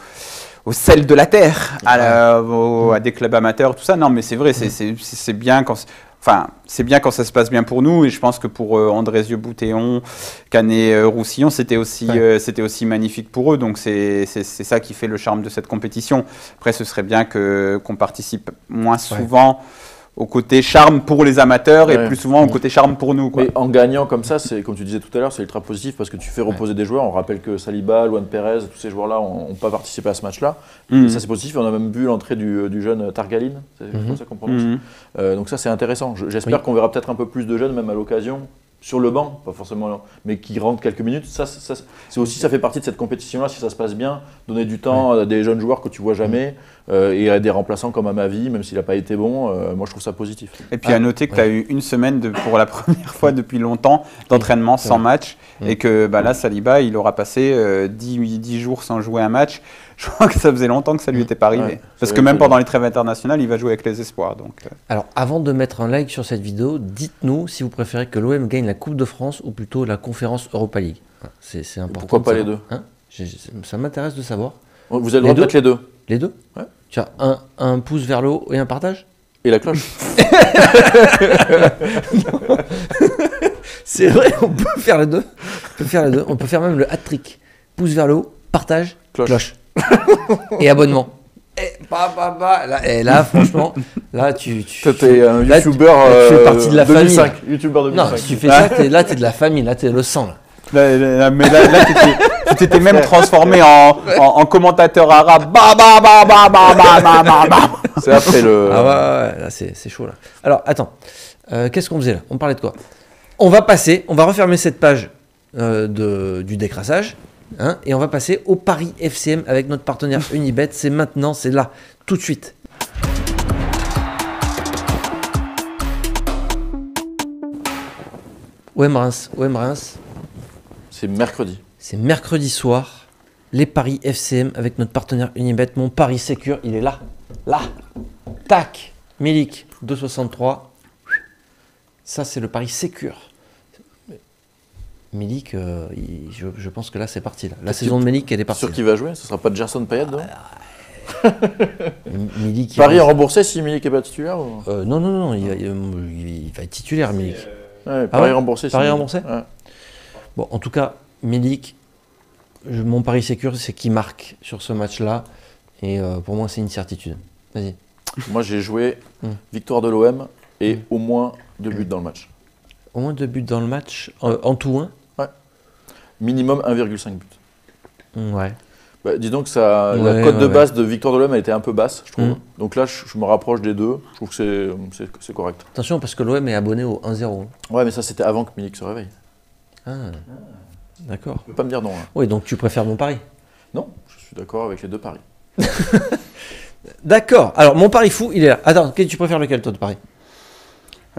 au sel de la terre, ouais. à, la, au, à des clubs amateurs, tout ça. Non, mais c'est vrai, c'est ouais. bien quand. Enfin, c'est bien quand ça se passe bien pour nous, et je pense que pour euh, Andrézieux-Boutéon, Canet-Roussillon, c'était aussi, ouais. euh, c'était aussi magnifique pour eux. Donc c'est ça qui fait le charme de cette compétition. Après, ce serait bien que qu'on participe moins souvent ouais. au côté charme pour les amateurs ouais. et plus souvent au côté charme pour nous. Quoi. Mais en gagnant comme ça, comme tu disais tout à l'heure, c'est ultra positif parce que tu fais reposer ouais. des joueurs. On rappelle que Saliba, Luan Pérez, tous ces joueurs-là n'ont pas participé à ce match-là. Mmh. Ça, c'est positif. On a même vu l'entrée du, du jeune Targaline, c'est mmh. comme ça qu'on prononce. Mmh. Euh, donc ça, c'est intéressant. J'espère oui. qu'on verra peut-être un peu plus de jeunes, même à l'occasion, sur le banc, pas forcément, mais qui rentre quelques minutes, ça, ça, c'est aussi, ça fait partie de cette compétition-là, si ça se passe bien, donner du temps ouais. à des jeunes joueurs que tu vois jamais, euh, et à des remplaçants comme Amavi, même s'il n'a pas été bon, euh, moi je trouve ça positif. Et puis ah, à noter que ouais. tu as eu une semaine, de, pour la première fois depuis longtemps, d'entraînement sans match, ouais. et que bah, là, Saliba, il aura passé euh, dix, dix jours sans jouer un match. Je crois que ça faisait longtemps que ça lui était pas arrivé. Ouais, Parce que même pendant les trêves internationales, il va jouer avec les espoirs. Donc. Alors, avant de mettre un like sur cette vidéo, dites-nous si vous préférez que l'O M gagne la Coupe de France ou plutôt la Conférence Europa League. C'est important. Pourquoi pas les deux, hein? je, je, Ça m'intéresse de savoir. Vous avez le droit de mettre les deux. Les deux ouais. Tu as un, un pouce vers le haut et un partage. Et la cloche. C'est vrai, on peut faire les deux. On peut faire les deux. On peut faire même le hat-trick. Pouce vers le haut, partage, cloche. cloche. Et abonnement. Et, bah, bah, bah, là, et là, franchement, là, tu, tu, tu es un youtubeur euh, partie de la deux mille cinq, famille. YouTuber deux mille cinq. Non, si tu fais ah. ça, es, là, tu es de la famille, là, tu es le sang. Là, là, là, mais là, là tu t'étais même transformé en, en, en commentateur arabe. Bah, bah, bah, bah, bah, bah, bah, bah. C'est après le. Ah ouais, ouais, ouais, c'est chaud, là. Alors, attends, euh, qu'est-ce qu'on faisait là? On parlait de quoi? On va passer, on va refermer cette page euh, de, du décrassage. Hein, et on va passer au Paris F C M avec notre partenaire Unibet. C'est maintenant, c'est là, tout de suite. O M Reims, O M Reims. C'est mercredi. C'est mercredi soir, les Paris F C M avec notre partenaire Unibet. Mon Paris Secure, il est là, là. Tac, Milik, deux virgule soixante-trois. Ça, c'est le Paris Secure. Milik, euh, il, je, je pense que là c'est parti. Là. La saison de Milik, elle est partie. Sûr qu'il va jouer, ce ne sera pas Gerson, Payet, non? Milik. Paris a remboursé si Milik n'est pas titulaire ou... euh, Non, non, non, il va, il va être titulaire, Milik. Euh... Ouais, Paris ah ouais remboursé. Paris si remboursé ouais. Bon, en tout cas, Milik, je, mon pari sécure, c'est qu'il marque sur ce match-là. Et euh, pour moi, c'est une certitude. Vas-y. Moi, j'ai joué victoire de l'O M et mmh. au moins deux buts dans le match. Au moins deux buts dans le match, euh, en tout un. Minimum un virgule cinq but. Ouais. Bah, dis donc, ça, ouais, la cote ouais, de base ouais. de victoire de l'O M a été un peu basse, je trouve. Mm. Donc là, je, je me rapproche des deux. Je trouve que c'est correct. Attention, parce que l'O M est abonné au un zéro. Ouais, mais ça, c'était avant que Milik se réveille. Ah, d'accord. Tu ne peux pas me dire non. Hein. Oui, donc tu préfères mon pari? Non, je suis d'accord avec les deux paris. D'accord. Alors, mon pari fou, il est là. Attends, tu préfères lequel, toi, de pari?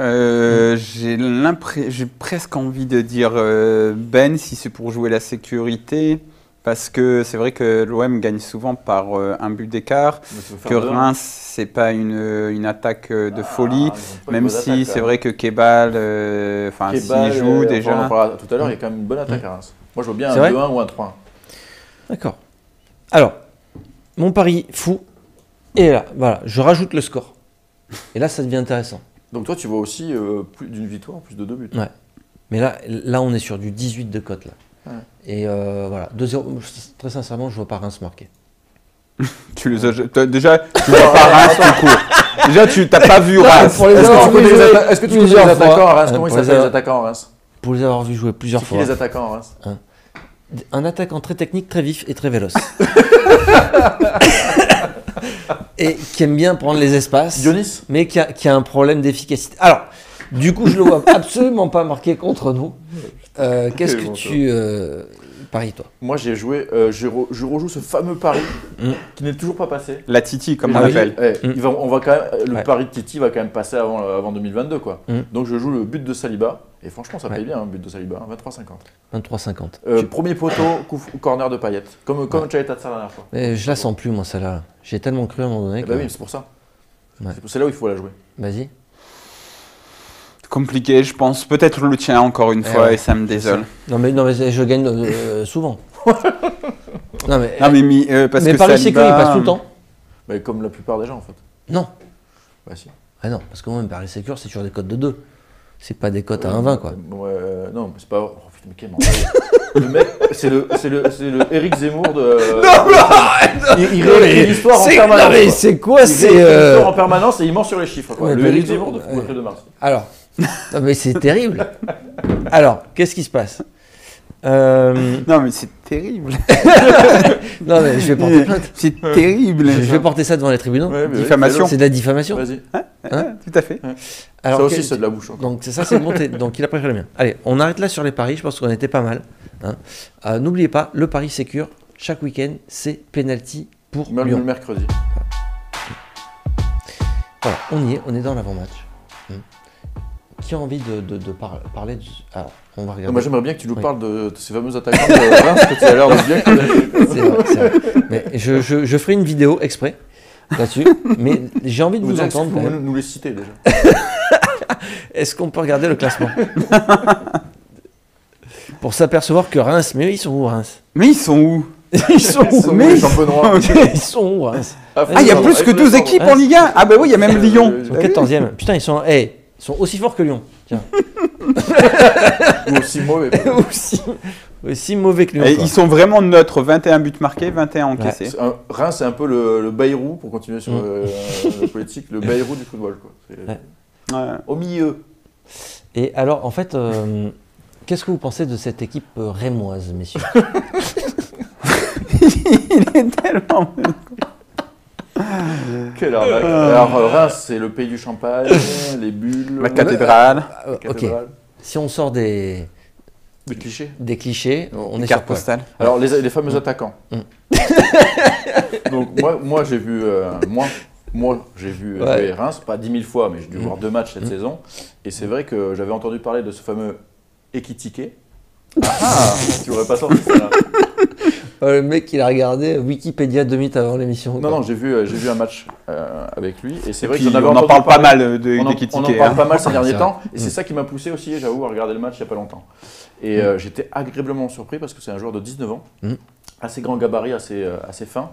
Euh, mmh. J'ai presque envie de dire euh, Ben si c'est pour jouer la sécurité, parce que c'est vrai que l'O M gagne souvent par euh, un but d'écart, que Reims c'est pas une, une attaque de ah, folie, même si c'est vrai que Kebal, euh, s'il joue euh, déjà… On parlera tout à l'heure, il y a quand même une bonne attaque mmh. à Reims. Moi je vois bien un deux un ou un trois un. D'accord. Alors, mon pari fou, et là, voilà, je rajoute le score. Et là ça devient intéressant. Donc toi, tu vois aussi euh, plus d'une victoire, plus de deux buts. Ouais. Mais là, là, on est sur du dix-huit de cote. Là. Ouais. Et euh, voilà, deux zéro, très sincèrement, je vois pas Reims marquer. Tu les as déjà, tu vois pas Reims tout court. Déjà, tu t'as pas vu Reims. Est-ce que tu connais les attaquants à Reims? Comment ils s'appellent les attaquants à Reims? Pour les avoir vus jouer plusieurs fois. C'est qui les attaquants à Reims? Un, un attaquant très technique, très vif et très véloce. Et qui aime bien prendre les espaces, Dionis, mais qui a, qui a un problème d'efficacité. Alors, du coup, je le vois absolument pas marqué contre nous. Euh, Qu'est-ce que bon tu euh, paries, toi? Moi, j'ai joué, euh, je, re, je rejoue ce fameux pari mm. qui n'est toujours pas passé. La Titi, comme on l'appelle. Eh, mm. on va quand même, le ouais. pari de Titi va quand même passer avant, avant deux mille vingt-deux, quoi. Mm. Donc, je joue le but de Saliba. Et franchement, ça ouais. paye bien, le hein, but de Saliba, hein, vingt-trois cinquante. vingt-trois cinquante. Euh, tu... Premier poteau, coup, corner de Payet, comme, comme ouais. Çaleta-Car la dernière fois. Mais je la sens plus, moi, celle-là. J'ai tellement cru à un moment donné. Eh que... Bah oui, c'est pour ça. Ouais. C'est là où il faut la jouer. Vas-y. Compliqué, je pense. Peut-être le tien, encore une eh fois, ouais. et ça me désole. Non, mais, non, mais je gagne euh, souvent. Non, mais, non, mais, mais, euh, parce mais que Paris Saliba... il passe tout le temps. Mais comme la plupart des gens, en fait. Non. Bah si. Ah non, parce que moi, Paris Secure, c'est sur des cotes de deux. C'est pas des cotes à un virgule vingt, quoi. Ouais, euh, non, c'est pas... Oh, putain, mais quel mental. Le mec, c'est le, le, le Eric Zemmour de... Euh, non, non, il, il réécrit l'histoire en permanence. Non, mais c'est quoi? Il réécrit euh... l'histoire en permanence et il ment sur les chiffres, quoi. Ouais, le Eric Zemmour de Foucault de Mars. Alors, non, mais c'est terrible. Alors, qu'est-ce qui se passe? Euh... Non, mais c'est terrible. Non, mais je vais porter plainte. C'est terrible. Je vais porter ça devant les tribunaux. Ouais, diffamation. C'est de la diffamation. Vas-y. Hein? Hein, tout à fait. Ouais. Alors, ça aussi, c'est de la bouche. Encore. Donc, ça, c'est bon. Donc, il a préféré le mien. Allez, on arrête là sur les paris. Je pense qu'on était pas mal. Hein. Euh, N'oubliez pas, le pari sécure, chaque week-end, c'est penalty pour Même Lyon. Le mercredi. Voilà, on y est. On est dans l'avant-match. Hum. Qui a envie de, de, de par parler de... Alors, on va regarder. Moi, j'aimerais bien que tu nous oui. parles de, de ces fameux attaquants de Reims que tu as l'air de bien connaître. C'est vrai, c'est vrai. Mais je, je, je ferai une vidéo exprès là-dessus, mais j'ai envie de vous, vous entendre. Vous nous les citer déjà. Est-ce qu'on peut regarder le classement pour s'apercevoir que Reims, mais ils sont où Reims? Mais ils sont où? Ils sont où? Mais ils sont où, ils sont où Reims? Ah, il ah, y a plus que douze équipes en Ligue un. Ah bah oui, il y a même Lyon. Ils sont quatorzième. Putain, ils sont... Hey, ils sont aussi forts que Lyon. Tiens. Ou aussi mauvais. aussi, aussi mauvais que Lyon. Et ils sont vraiment neutres. vingt et un buts marqués, vingt et un encaissés. Ouais. Un, Reims, c'est un peu le, le Bayrou, pour continuer sur mm. euh, la politique, le Bayrou du football. Quoi. Ouais. Euh, au milieu. Et alors, en fait, euh, qu'est-ce que vous pensez de cette équipe euh, rémoise, messieurs? Il est tellement... Quelle arnaque. Alors Reims, c'est le pays du champagne, les bulles, la cathédrale. Euh, euh, la cathédrale. Ok. Si on sort des, des clichés, des clichés, on des est cartes postales. Alors les, les fameux mmh. attaquants. Mmh. Donc moi, moi j'ai vu, euh, moi, moi j'ai vu ouais. Reims, pas dix mille fois, mais j'ai dû mmh. voir deux matchs cette mmh. saison. Et c'est vrai que j'avais entendu parler de ce fameux Ekitike. Ah, tu aurais pas sorti ça là. Euh, le mec, il a regardé Wikipédia deux minutes avant l'émission. Non, non, j'ai vu, euh, j'ai vu un match euh, avec lui. Et c'est vrai qu'on en, en parle pas mal d'Ekitike. On en parle pas mal ces derniers temps. Et c'est ça qui m'a poussé aussi, j'avoue, à regarder le match il n'y a pas longtemps. Et euh, j'étais agréablement surpris parce que c'est un joueur de dix-neuf ans, mm. assez grand gabarit, assez, euh, assez fin.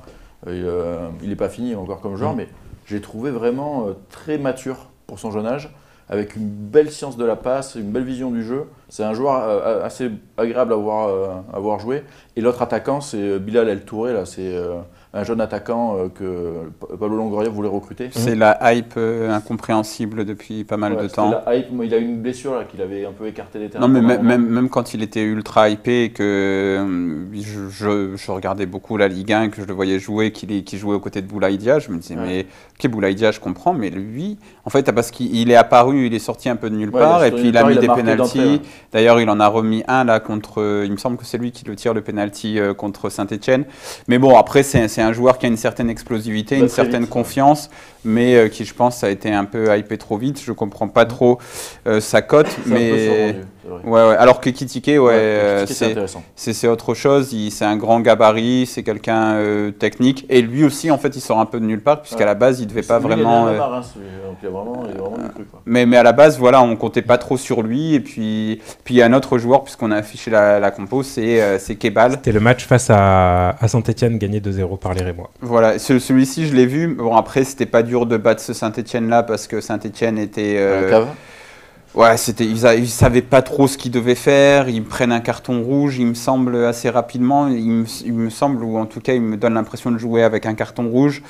Euh, il n'est pas fini encore comme joueur, mm. mais j'ai trouvé vraiment euh, très mature pour son jeune âge, avec une belle science de la passe, une belle vision du jeu. C'est un joueur euh, assez agréable à voir, euh, à voir jouer. Et l'autre attaquant, c'est Bilal El Touré. C'est euh, un jeune attaquant euh, que Pablo Longoria voulait recruter. C'est mmh. la hype euh, incompréhensible depuis pas mal ouais, de temps. La hype, il a eu une blessure qu'il avait un peu écarté les terrains. Non, mais même, même quand il était ultra hypé et que je, je, je regardais beaucoup la Ligue un et que je le voyais jouer, qu'il qu'il jouait aux côtés de Bounedjah, je me disais, ouais. mais ok, Bounedjah, je comprends, mais lui, en fait, parce qu'il est apparu, il est sorti un peu de nulle ouais, part et puis il a part, mis il a des pénaltys. D'ailleurs, il en a remis un là contre, il me semble que c'est lui qui le tire le penalty euh, contre Saint-Etienne. Mais bon, après, c'est un joueur qui a une certaine explosivité, bah, une certaine vite, confiance, mais euh, qui, je pense, a été un peu hypé trop vite. Je ne comprends pas trop euh, sa cote. Mais... Ouais, ouais. Alors que Ekitike, ouais, ouais, euh, c'est autre chose. C'est un grand gabarit, c'est quelqu'un euh, technique. Et lui aussi, en fait, il sort un peu de nulle part, puisqu'à ouais. la base, il ne devait pas vraiment. Mais à la base, voilà, on ne comptait pas trop sur lui. Et puis, puis il y a un autre joueur, puisqu'on a affiché la, la compo, c'est euh, Kebal. C'était le match face à, à Saint-Etienne, gagné deux zéro par les Rémois. Voilà, ce, celui-ci, je l'ai vu. Bon, après, c'était pas dur de battre ce Saint-Etienne-là, parce que Saint-Etienne était. Euh, Ouais, c'était, ils, ils savaient pas trop ce qu'ils devaient faire. Ils prennent un carton rouge, il me semble, assez rapidement. Il me, il me semble, ou en tout cas, ils me donnent l'impression de jouer avec un carton rouge.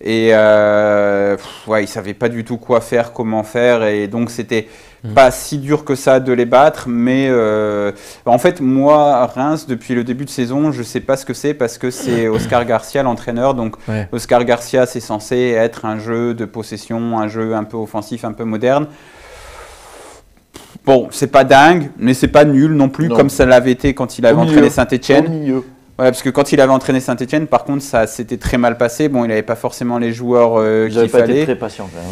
Et euh, ouais, ils savaient pas du tout quoi faire, comment faire. Et donc, c'était mmh. pas si dur que ça de les battre. Mais euh, en fait, moi, Reims, depuis le début de saison, je sais pas ce que c'est parce que c'est Oscar Garcia, l'entraîneur. Donc, ouais. Oscar Garcia, c'est censé être un jeu de possession, un jeu un peu offensif, un peu moderne. Bon, c'est pas dingue, mais c'est pas nul non plus, non. comme ça l'avait été quand il avait au entraîné Saint-Etienne. Ouais, parce que quand il avait entraîné Saint-Etienne, par contre, ça s'était très mal passé. Bon, il n'avait pas forcément les joueurs euh, qu'il fallait. Il n'avait pas été très patient, quand même.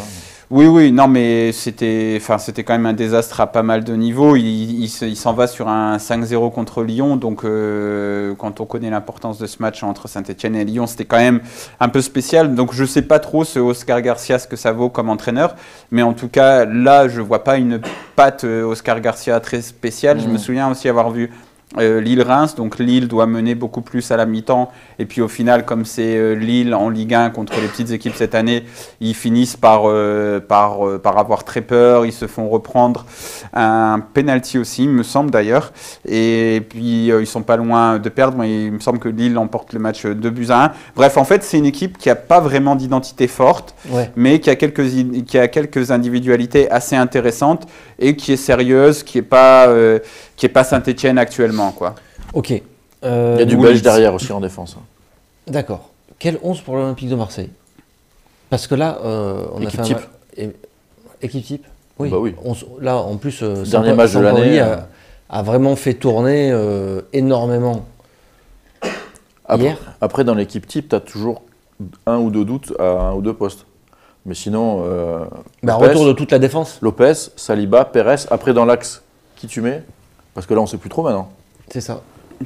Oui, oui, non, mais c'était quand même un désastre à pas mal de niveaux. Il, il, il s'en va sur un cinq zéro contre Lyon. Donc, euh, quand on connaît l'importance de ce match entre Saint-Etienne et Lyon, c'était quand même un peu spécial. Donc, je ne sais pas trop ce Oscar Garcia, ce que ça vaut comme entraîneur. Mais en tout cas, là, je ne vois pas une patte Oscar Garcia très spéciale. Mmh. Je me souviens aussi avoir vu... Euh, Lille-Reims, donc Lille doit mener beaucoup plus à la mi-temps et puis au final comme c'est euh, Lille en Ligue un contre les petites équipes cette année, ils finissent par, euh, par, euh, par avoir très peur, ils se font reprendre un penalty aussi, il me semble d'ailleurs, et, et puis euh, ils sont pas loin de perdre, mais il me semble que Lille emporte le match deux buts à un. Bref, en fait c'est une équipe qui a pas vraiment d'identité forte, ouais. mais qui a, quelques, qui a quelques individualités assez intéressantes et qui est sérieuse, qui est pas... Euh, qui n'est pas Saint-Etienne actuellement, quoi. Ok. Euh, il y a du belge derrière aussi en défense. D'accord. Quel onze pour l'Olympique de Marseille? Parce que là, euh, on Équipe a fait un... type. Équipe type. Oui. Bah oui. On, là, en plus, euh, dernier match de l'année a, a vraiment fait tourner euh, énormément. Après, hier. Après, dans l'équipe type, tu as toujours un ou deux doutes à un ou deux postes. Mais sinon, euh, bah, Lopez, retour de toute la défense. Lopez, Saliba, Pérez. Après, dans l'axe, qui tu mets? Parce que là, on ne sait plus trop maintenant. C'est ça.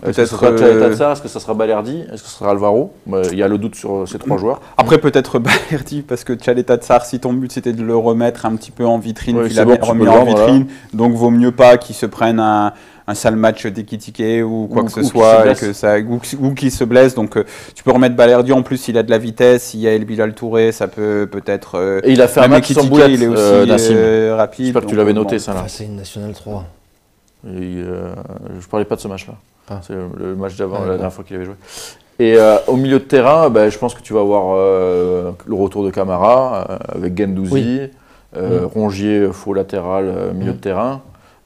Est-ce que ce sera Çaleta-Car? Est-ce que ça sera Balerdi? Est-ce que ce sera Alvaro? Il y a le doute sur ces trois joueurs. Après, peut-être Balerdi, parce que Çaleta-Car, si ton but c'était de le remettre un petit peu en vitrine, oui, tu l'as bon, remis en vitrine, voilà. Donc vaut mieux pas qu'il se prenne un, un sale match d'Ekitike ou quoi ou, que ce ou soit, qu et que ça, ou, ou qu'il se blesse. Donc euh, tu peux remettre Balerdi, en plus il a de la vitesse, il y a El Bilal Touré, ça peut peut-être. Euh, et il a fait un match sans boulette, il est aussi euh, euh, rapide. J'espère que tu l'avais noté, bon, ça. Enfin, c'est une National trois. Et, euh, je parlais pas de ce match-là. Ah. C'est le match d'avant, ah, la dernière fois qu'il avait joué. Et euh, au milieu de terrain, bah, je pense que tu vas avoir euh, le retour de Camara euh, avec Guendouzi, oui. euh, mmh. Rongier, faux latéral, euh, milieu mmh. de terrain.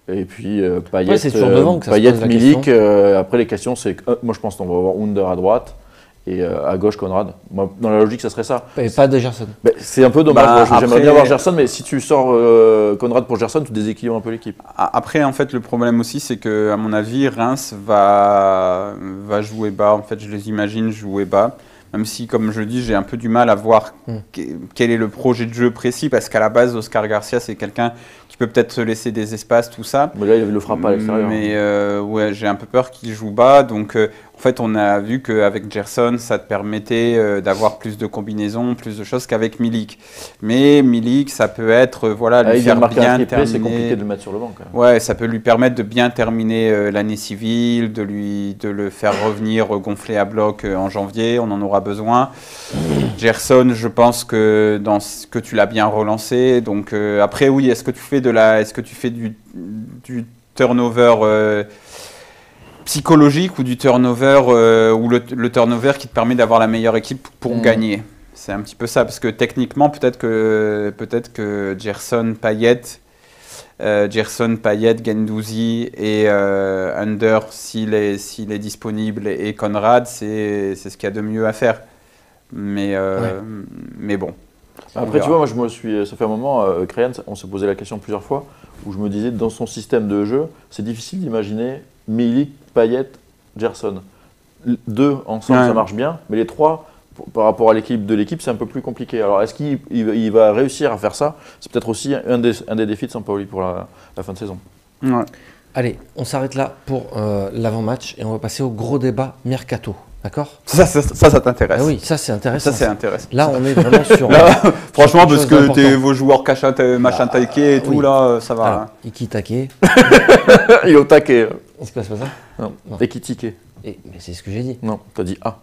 Et puis euh, Payet, ouais, euh, Payet Milik. Euh, après, les questions, c'est que euh, moi je pense qu'on va avoir Under à droite. Et euh, à gauche, Konrad. Dans la logique, ça serait ça. Et pas de Gerson. Bah, c'est un peu dommage. Bah, après... J'aimerais bien avoir Gerson, mais si tu sors euh, Konrad pour Gerson, tu déséquilibres un peu l'équipe. Après, en fait, le problème aussi, c'est que, à mon avis, Reims va, va jouer bas. En fait, je les imagine jouer bas. Même si, comme je dis, j'ai un peu du mal à voir quel est le projet de jeu précis, parce qu'à la base, Oscar Garcia, c'est quelqu'un qui peut peut-être se laisser des espaces, tout ça. Mais là, il le fera pas à l'extérieur. Mais euh, ouais, j'ai un peu peur qu'il joue bas. Donc, euh, en fait, on a vu qu'avec Gerson, ça te permettait euh, d'avoir plus de combinaisons, plus de choses qu'avec Milik. Mais Milik, ça peut être, euh, voilà, ah, lui faire bien terminer. C'est compliqué de le mettre sur le banc. Ouais, ça peut lui permettre de bien terminer euh, l'année civile, de lui, de le faire revenir euh, gonflé à bloc euh, en janvier. On en aura besoin. Gerson, je pense que, dans ce que tu l'as bien relancé. Donc euh, après, oui, est-ce que tu fais de la, est-ce que tu fais du, du turnover euh, psychologique ou du turnover euh, ou le, le turnover qui te permet d'avoir la meilleure équipe pour mmh. gagner? C'est un petit peu ça, parce que techniquement, peut-être que peut-être que Gerson, Payet. Euh, Gerson, Payet, Guendouzi et euh, Under, s'il est, s'il est disponible, et Konrad, c'est ce qu'il y a de mieux à faire. Mais, euh, ouais. mais bon. Après, tu vois, moi, je me suis, ça fait un moment, euh, Créan, on s'est posé la question plusieurs fois, où je me disais, dans son système de jeu, c'est difficile d'imaginer Milik, Payet, Gerson. Deux ensemble, ouais. ça marche bien, mais les trois, par rapport à l'équipe de l'équipe, c'est un peu plus compliqué. Alors, est-ce qu'il va réussir à faire ça? C'est peut-être aussi un des, un des défis de Sampaoli pour la, la fin de saison. Ouais. Allez, on s'arrête là pour euh, l'avant-match et on va passer au gros débat mercato. D'accord? Ça, ça, ça, ça t'intéresse? Ah oui, ça, c'est intéressant. Ça, c'est intéressant. Là, on est vraiment sur. Là, euh, franchement, sur parce que t'es, vos joueurs cachent, machin bah, taqué et tout, oui. là, ça va. Alors, Ekitike. Il est au taquet. On se place pas ça? Non. non. Ekitike. Et, mais c'est ce que j'ai dit. Non, t'as dit A. Ah.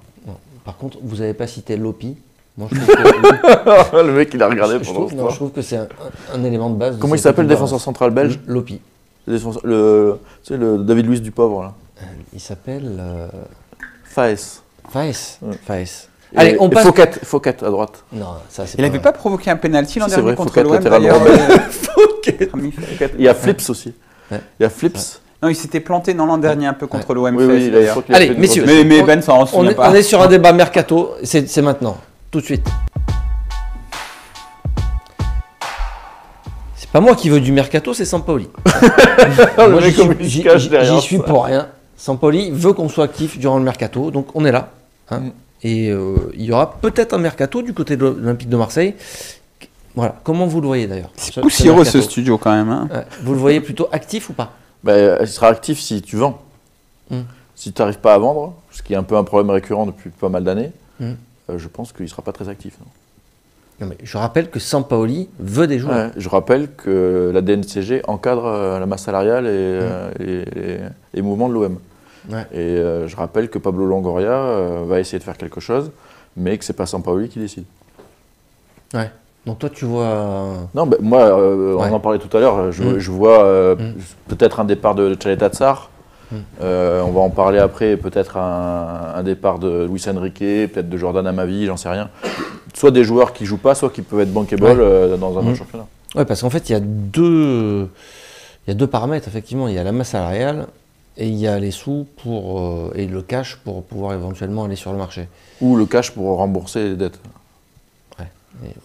Par contre, vous n'avez pas cité Lopi. Moi, je trouve que... Le mec, il a regardé je, pendant je trouve, non, je trouve que c'est un, un, un élément de base. Comment de il s'appelle, le défenseur central belge? Lopi. Le, le, tu sais, le David Luiz du pauvre, là. Euh, il s'appelle... Euh... Faes. Faes. Ouais. Faes. Allez, on passe... Fouquet, Fouquet à droite. Non, ça, c'est il n'avait pas, pas provoqué un pénalty l'an si, dernier contre l'O M, d'ailleurs. Fouquet. Il y a Flips aussi. Ouais. Il y a Flips. Ouais. Non, il s'était planté l'an dernier un peu contre ouais. l'O M. Oui, oui, il Allez, messieurs, mais, mais Ben, ça en souvient pas. On est sur un débat mercato, c'est maintenant, tout de suite. C'est pas moi qui veux du mercato, c'est Sampaoli. Moi, j'y suis pour rien. Sampaoli veut qu'on soit actif durant le mercato, donc on est là. Hein, et euh, il y aura peut-être un mercato du côté de l'Olympique de Marseille. Voilà, comment vous le voyez d'ailleurs? C'est poussiéreux ce studio quand même. Hein. Vous le voyez plutôt actif ou pas? Ben, il sera actif si tu vends. Mm. Si tu n'arrives pas à vendre, ce qui est un peu un problème récurrent depuis pas mal d'années, mm. euh, je pense qu'il ne sera pas très actif. Non. Non, mais je rappelle que Sampaoli veut des joueurs. Ouais, je rappelle que la D N C G encadre euh, la masse salariale et, mm. euh, et, et les mouvements de l'O M. Ouais. Et euh, je rappelle que Pablo Longoria euh, va essayer de faire quelque chose, mais que ce n'est pas Sampaoli qui décide. Ouais. Donc toi tu vois… Non, ben, moi, euh, ouais. on en parlait tout à l'heure, je, mmh. je vois euh, mmh. peut-être un départ de Çaleta-Car, mmh. euh, on va en parler après, peut-être un, un départ de Luis Enrique, peut-être de Jordan Amavi, j'en sais rien. Soit des joueurs qui ne jouent pas, soit qui peuvent être bankable ouais. euh, dans un mmh. autre championnat. Oui, parce qu'en fait il y a deux, il y a deux paramètres, effectivement, il y a la masse salariale et il y a les sous pour, euh, et le cash pour pouvoir éventuellement aller sur le marché. Ou le cash pour rembourser les dettes. Oui,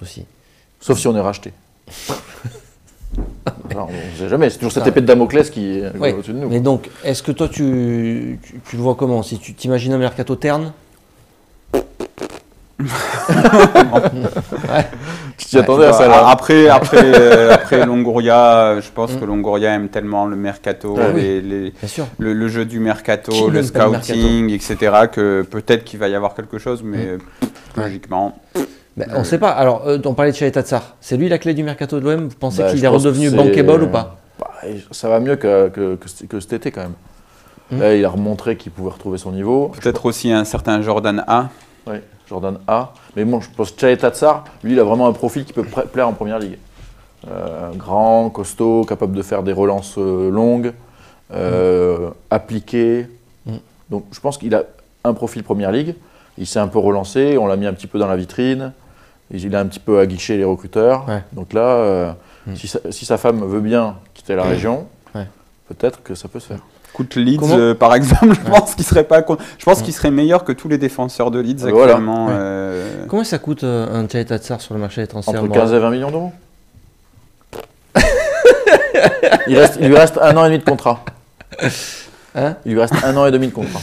aussi. Sauf si on est racheté. Alors, on ne sait jamais, c'est toujours cette épée de Damoclès qui est oui. au-dessus de nous. Mais donc, est-ce que toi, tu, tu, tu le vois comment? Si tu t'imagines un mercato terne? ouais. Je t'y attendais à ça. Là. Après, après, euh, après Longoria, je pense mm. que Longoria aime tellement le mercato, ah, les, les, le, le jeu du mercato, qui le scouting, le mercato, et cetera, que peut-être qu'il va y avoir quelque chose, mais mm. logiquement. Ben, on ne euh, sait pas. Alors, euh, on parlait de Çaleta-Car. C'est lui la clé du mercato de l'O M? Vous pensez ben, qu'il est redevenu est... bankable ou pas? Bah, ça va mieux que, que, que, que cet été quand même. Mm. Là, il a remontré qu'il pouvait retrouver son niveau. Peut-être aussi un certain Jordan A. Oui. Jordan A. Mais bon, je pense que Çaleta-Car, lui, il a vraiment un profil qui peut plaire en première ligue. Euh, grand, costaud, capable de faire des relances euh, longues, euh, mmh. appliqué. Mmh. Donc, je pense qu'il a un profil première ligue. Il s'est un peu relancé, on l'a mis un petit peu dans la vitrine. Il a un petit peu aguiché les recruteurs. Ouais. Donc là, euh, mmh. si, sa, si sa femme veut bien quitter la mmh. région, ouais. peut-être que ça peut se faire. Écoute, Leeds, euh, par exemple, je pense ouais. qu'il serait pas, je pense ouais. qu'il serait meilleur que tous les défenseurs de Leeds euh, actuellement. Voilà. Ouais. Euh... Comment ça coûte euh, un Çaleta-Car sur le marché des transferts? Entre quinze et vingt millions d'euros. il, reste, il lui reste un an et demi de contrat. Hein? Il lui reste un an et demi de contrat.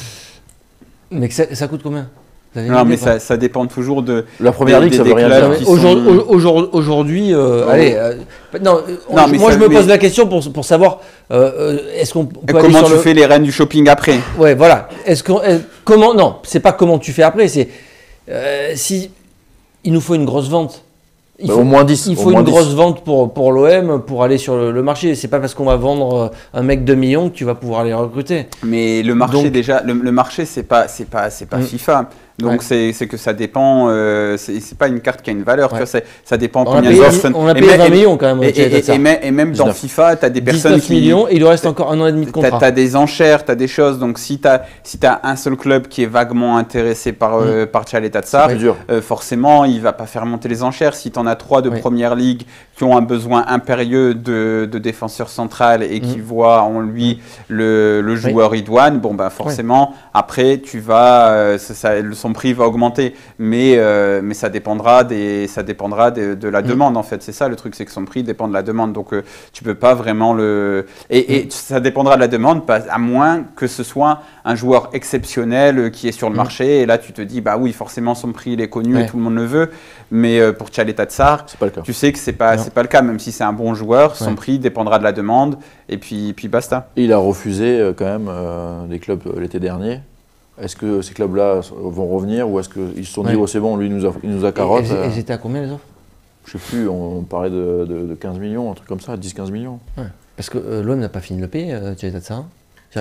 Mais ça, ça coûte combien? Non, mais ça, ça dépend toujours de la première ligue. Ça veut rien dire. Aujourd'hui, sont... aujourd'hui, aujourd euh, oh. allez. Euh, non, on, non moi je me mais... pose la question pour, pour savoir euh, est-ce qu'on peut aller comment sur tu le... fais les rênes du shopping après. Ouais, voilà. Est-ce que euh, comment non, c'est pas comment tu fais après, c'est euh, si il nous faut une grosse vente. Il bah, faut, au moins dix. Il faut une dix. Grosse vente pour, pour l'O M, pour aller sur le, le marché. C'est pas parce qu'on va vendre un mec de deux millions que tu vas pouvoir les recruter. Mais le marché, donc, déjà, le, le marché, c'est pas, c'est pas, c'est pas mmh. FIFA. Donc ouais. c'est que ça dépend, euh, c'est pas une carte qui a une valeur, ouais. tu vois, ça dépend on combien de personnes. On a payé vingt millions quand même. Et, et, et, et, et même dix-neuf. Dans FIFA, tu as des personnes qui… dix-neuf millions et il lui reste encore un an et demi de contrat. Tu as, as des enchères, tu as des choses, donc si tu as, si as un seul club qui est vaguement intéressé par, mmh. euh, par Çaleta-Car, euh, forcément il va pas faire monter les enchères. Si tu en as trois de oui. première ligue qui ont un besoin impérieux de, de défenseur central et mmh. qui voient en lui le, le joueur oui. idoine, bon ben bah, forcément oui. après tu vas… Euh, ça, le, son prix va augmenter, mais, euh, mais ça dépendra, des, ça dépendra de, de la mmh. demande en fait, c'est ça le truc, c'est que son prix dépend de la demande, donc euh, tu peux pas vraiment le… Et, mmh. et ça dépendra de la demande, pas, à moins que ce soit un joueur exceptionnel qui est sur le mmh. marché, et là tu te dis, bah oui forcément son prix il est connu ouais. et tout le monde le veut, mais euh, pour Çaleta-Car, tu sais que c'est pas, c'est pas le cas, même si c'est un bon joueur, ouais. son prix dépendra de la demande, et puis, puis basta. Et il a refusé euh, quand même euh, des clubs euh, l'été dernier. Est-ce que ces clubs-là vont revenir ou est-ce qu'ils se sont dit ouais. « oh c'est bon, lui il nous a, il nous a carotte ». Ils étaient à combien les offres? Je ne sais plus, on, on parlait de, de, de quinze millions, un truc comme ça, dix à quinze millions. Ouais. Parce que euh, l'O M n'a pas fini de le payer, euh, Çaleta-Car.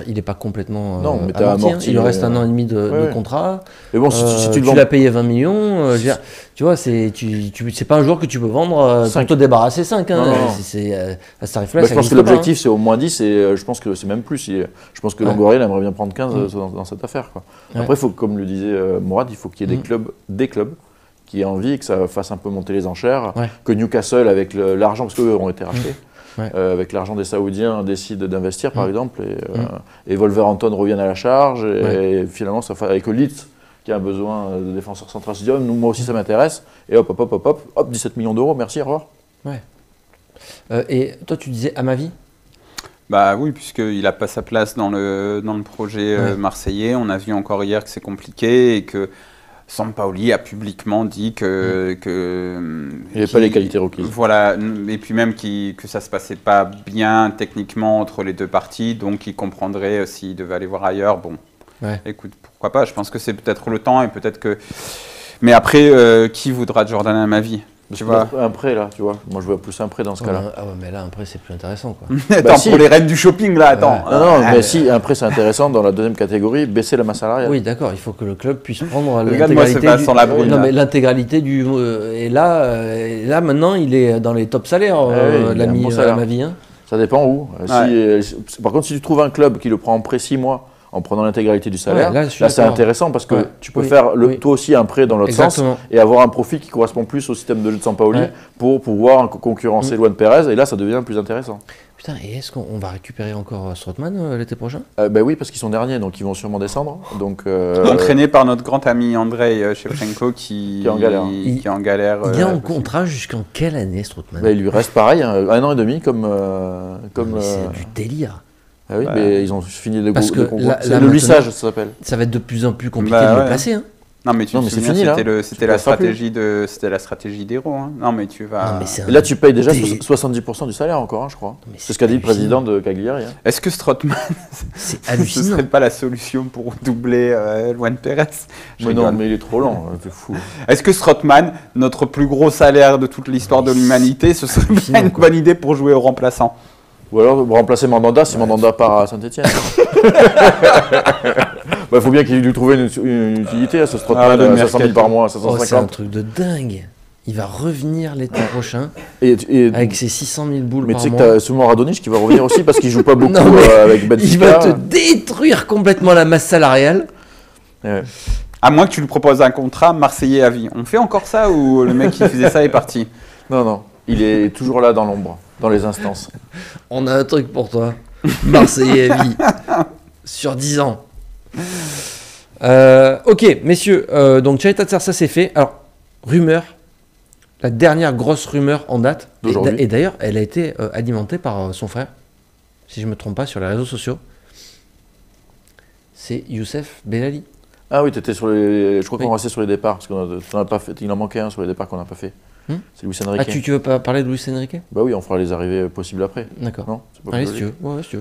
Il n'est pas complètement euh, non, mais amorti, amorti hein. Il euh, reste un an et demi de, ouais, de contrat. Mais bon, si tu, si tu, euh, tu l'as payé vingt millions, euh, je veux dire, tu vois, c'est tu, tu, pas un joueur que tu peux vendre euh, sans te débarrasser cinq. Hein, non, non. C est, c est, euh, à ce tarif-là, bah, je pense que l'objectif, hein. c'est au moins dix, et euh, je pense que c'est même plus. Il, je pense que ouais. Longoria aimerait bien prendre quinze mmh. dans, dans cette affaire. Quoi. Après, ouais. faut, comme le disait euh, Mourad, il faut qu'il y ait des, mmh. clubs, des clubs qui aient envie, que ça fasse un peu monter les enchères, ouais. que Newcastle, avec l'argent, parce qu'eux ont été rachetés, mmh. Ouais. Euh, avec l'argent des Saoudiens, décide d'investir, mmh. par exemple, et, euh, mmh. et Wolverhampton reviennent à la charge, et, ouais. et finalement, ça fait avec Leeds, qui a un besoin de défenseurs centraux, se dit oh, moi aussi, ça m'intéresse, et hop, hop, hop, hop, hop, hop, dix-sept millions d'euros, merci, au revoir. Ouais. Euh, et toi, tu disais Amavi? Bah oui, puisqu'il n'a pas sa place dans le, dans le projet ouais. marseillais. On a vu encore hier que c'est compliqué et que Sampaoli a publiquement dit que… Mmh. que il n'avait pas les qualités requises. Voilà, et puis même qui, que ça ne se passait pas bien techniquement entre les deux parties, donc il comprendrait euh, s'il devait aller voir ailleurs. Bon, ouais. écoute, pourquoi pas, je pense que c'est peut-être le temps et peut-être que… Mais après, euh, qui voudra Jordan à ma vie? Tu vois. Un prêt là, tu vois. Moi je veux plus un prêt dans ce ouais, cas-là. Ah ouais, mais là un prêt c'est plus intéressant quoi. attends, bah, si. Pour les rênes du shopping là, attends. Ouais. Non, non, ah, mais euh... si un prêt c'est intéressant dans la deuxième catégorie, baisser la masse salariale. Oui, d'accord, il faut que le club puisse prendre l'intégralité. Du... Oui, non, mais l'intégralité du. Et là, euh, là maintenant il est dans les top salaires, ah, euh, oui, l'ami bon euh, à ma vie. Hein. Ça dépend où. Ouais. Si, euh, par contre, si tu trouves un club qui le prend en prêt six mois, en prenant l'intégralité du salaire, ouais, là, là c'est intéressant parce que ouais. tu peux oui. faire le, oui. toi aussi un prêt dans l'autre sens et avoir un profit qui correspond plus au système de jeu de Sampaoli ouais. pour pouvoir concurrencer mmh. Luan Pérez, et là ça devient plus intéressant. Putain, et est-ce qu'on va récupérer encore Strootman euh, l'été prochain? euh, Ben bah oui, parce qu'ils sont derniers, donc ils vont sûrement descendre. Donc, euh, entraîné par notre grand ami Andrei Shevchenko qui, qui est en galère. Il, qui est en galère, il est euh, en contrat jusqu'en quelle année, Strootman? Bah, il lui reste pareil, un, un an et demi comme... Euh, c'est comme, euh, du délire. Ah oui, bah, mais ils ont fini de parce que de la, la le lissage, ça s'appelle. Ça va être de plus en plus compliqué bah, de ouais. le placer. Hein. Non, mais tu non, te mais souviens, c'était la stratégie de, c'était la stratégie d'Héro. Hein. Non, mais tu vas. Non, mais là, tu payes déjà des... soixante-dix pour cent du salaire encore, hein, je crois. C'est ce qu'a dit le président de Cagliari. Hein. Est-ce que Strootman, ce ne serait pas la solution pour doubler euh, Luan Pérez? Mais non, mais il est trop lent, c'est fou. Est-ce que Strootman, notre plus gros salaire de toute l'histoire de l'humanité, ce serait pas une bonne idée pour jouer au remplaçant? Ou alors remplacer Mandanda si ouais. Mandanda part à Saint-Etienne. Bah, faut bien qu'il lui trouve une, une utilité à ce Strootman ah, de cinq cent mille par mois, cinq cent cinquante. Oh, c'est un truc de dingue. Il va revenir l'été prochain et, et, avec ses six cent mille boules mais par mois. Mais tu sais que tu as souvent Radonich qui va revenir aussi parce qu'il joue pas beaucoup non, euh, avec Bennacer. Il va te détruire complètement la masse salariale. Ouais. À moins que tu lui proposes un contrat Marseillais à vie. On fait encore ça ou le mec qui faisait ça est parti? Non, non. Il est toujours là dans l'ombre, dans les instances. On a un truc pour toi. Marseillais à vie. Sur dix ans. Euh, ok, messieurs. Euh, donc, Çaleta-Car, ça c'est fait. Alors, rumeur. La dernière grosse rumeur en date. Et d'ailleurs, elle a été euh, alimentée par euh, son frère. Si je ne me trompe pas, sur les réseaux sociaux. C'est Youssef Belaïli. Ah oui, t'étais sur les... je crois qu'on oui. restait sur les départs. Parce qu'on a pas fait... Il en manquait un sur les départs qu'on n'a pas fait. Hum? C'est Luis Enrique. Ah, tu, tu veux pas parler de Luis Enrique? Bah oui, on fera les arrivées possibles après. D'accord. Non, allez, si tu veux. Ouais, si tu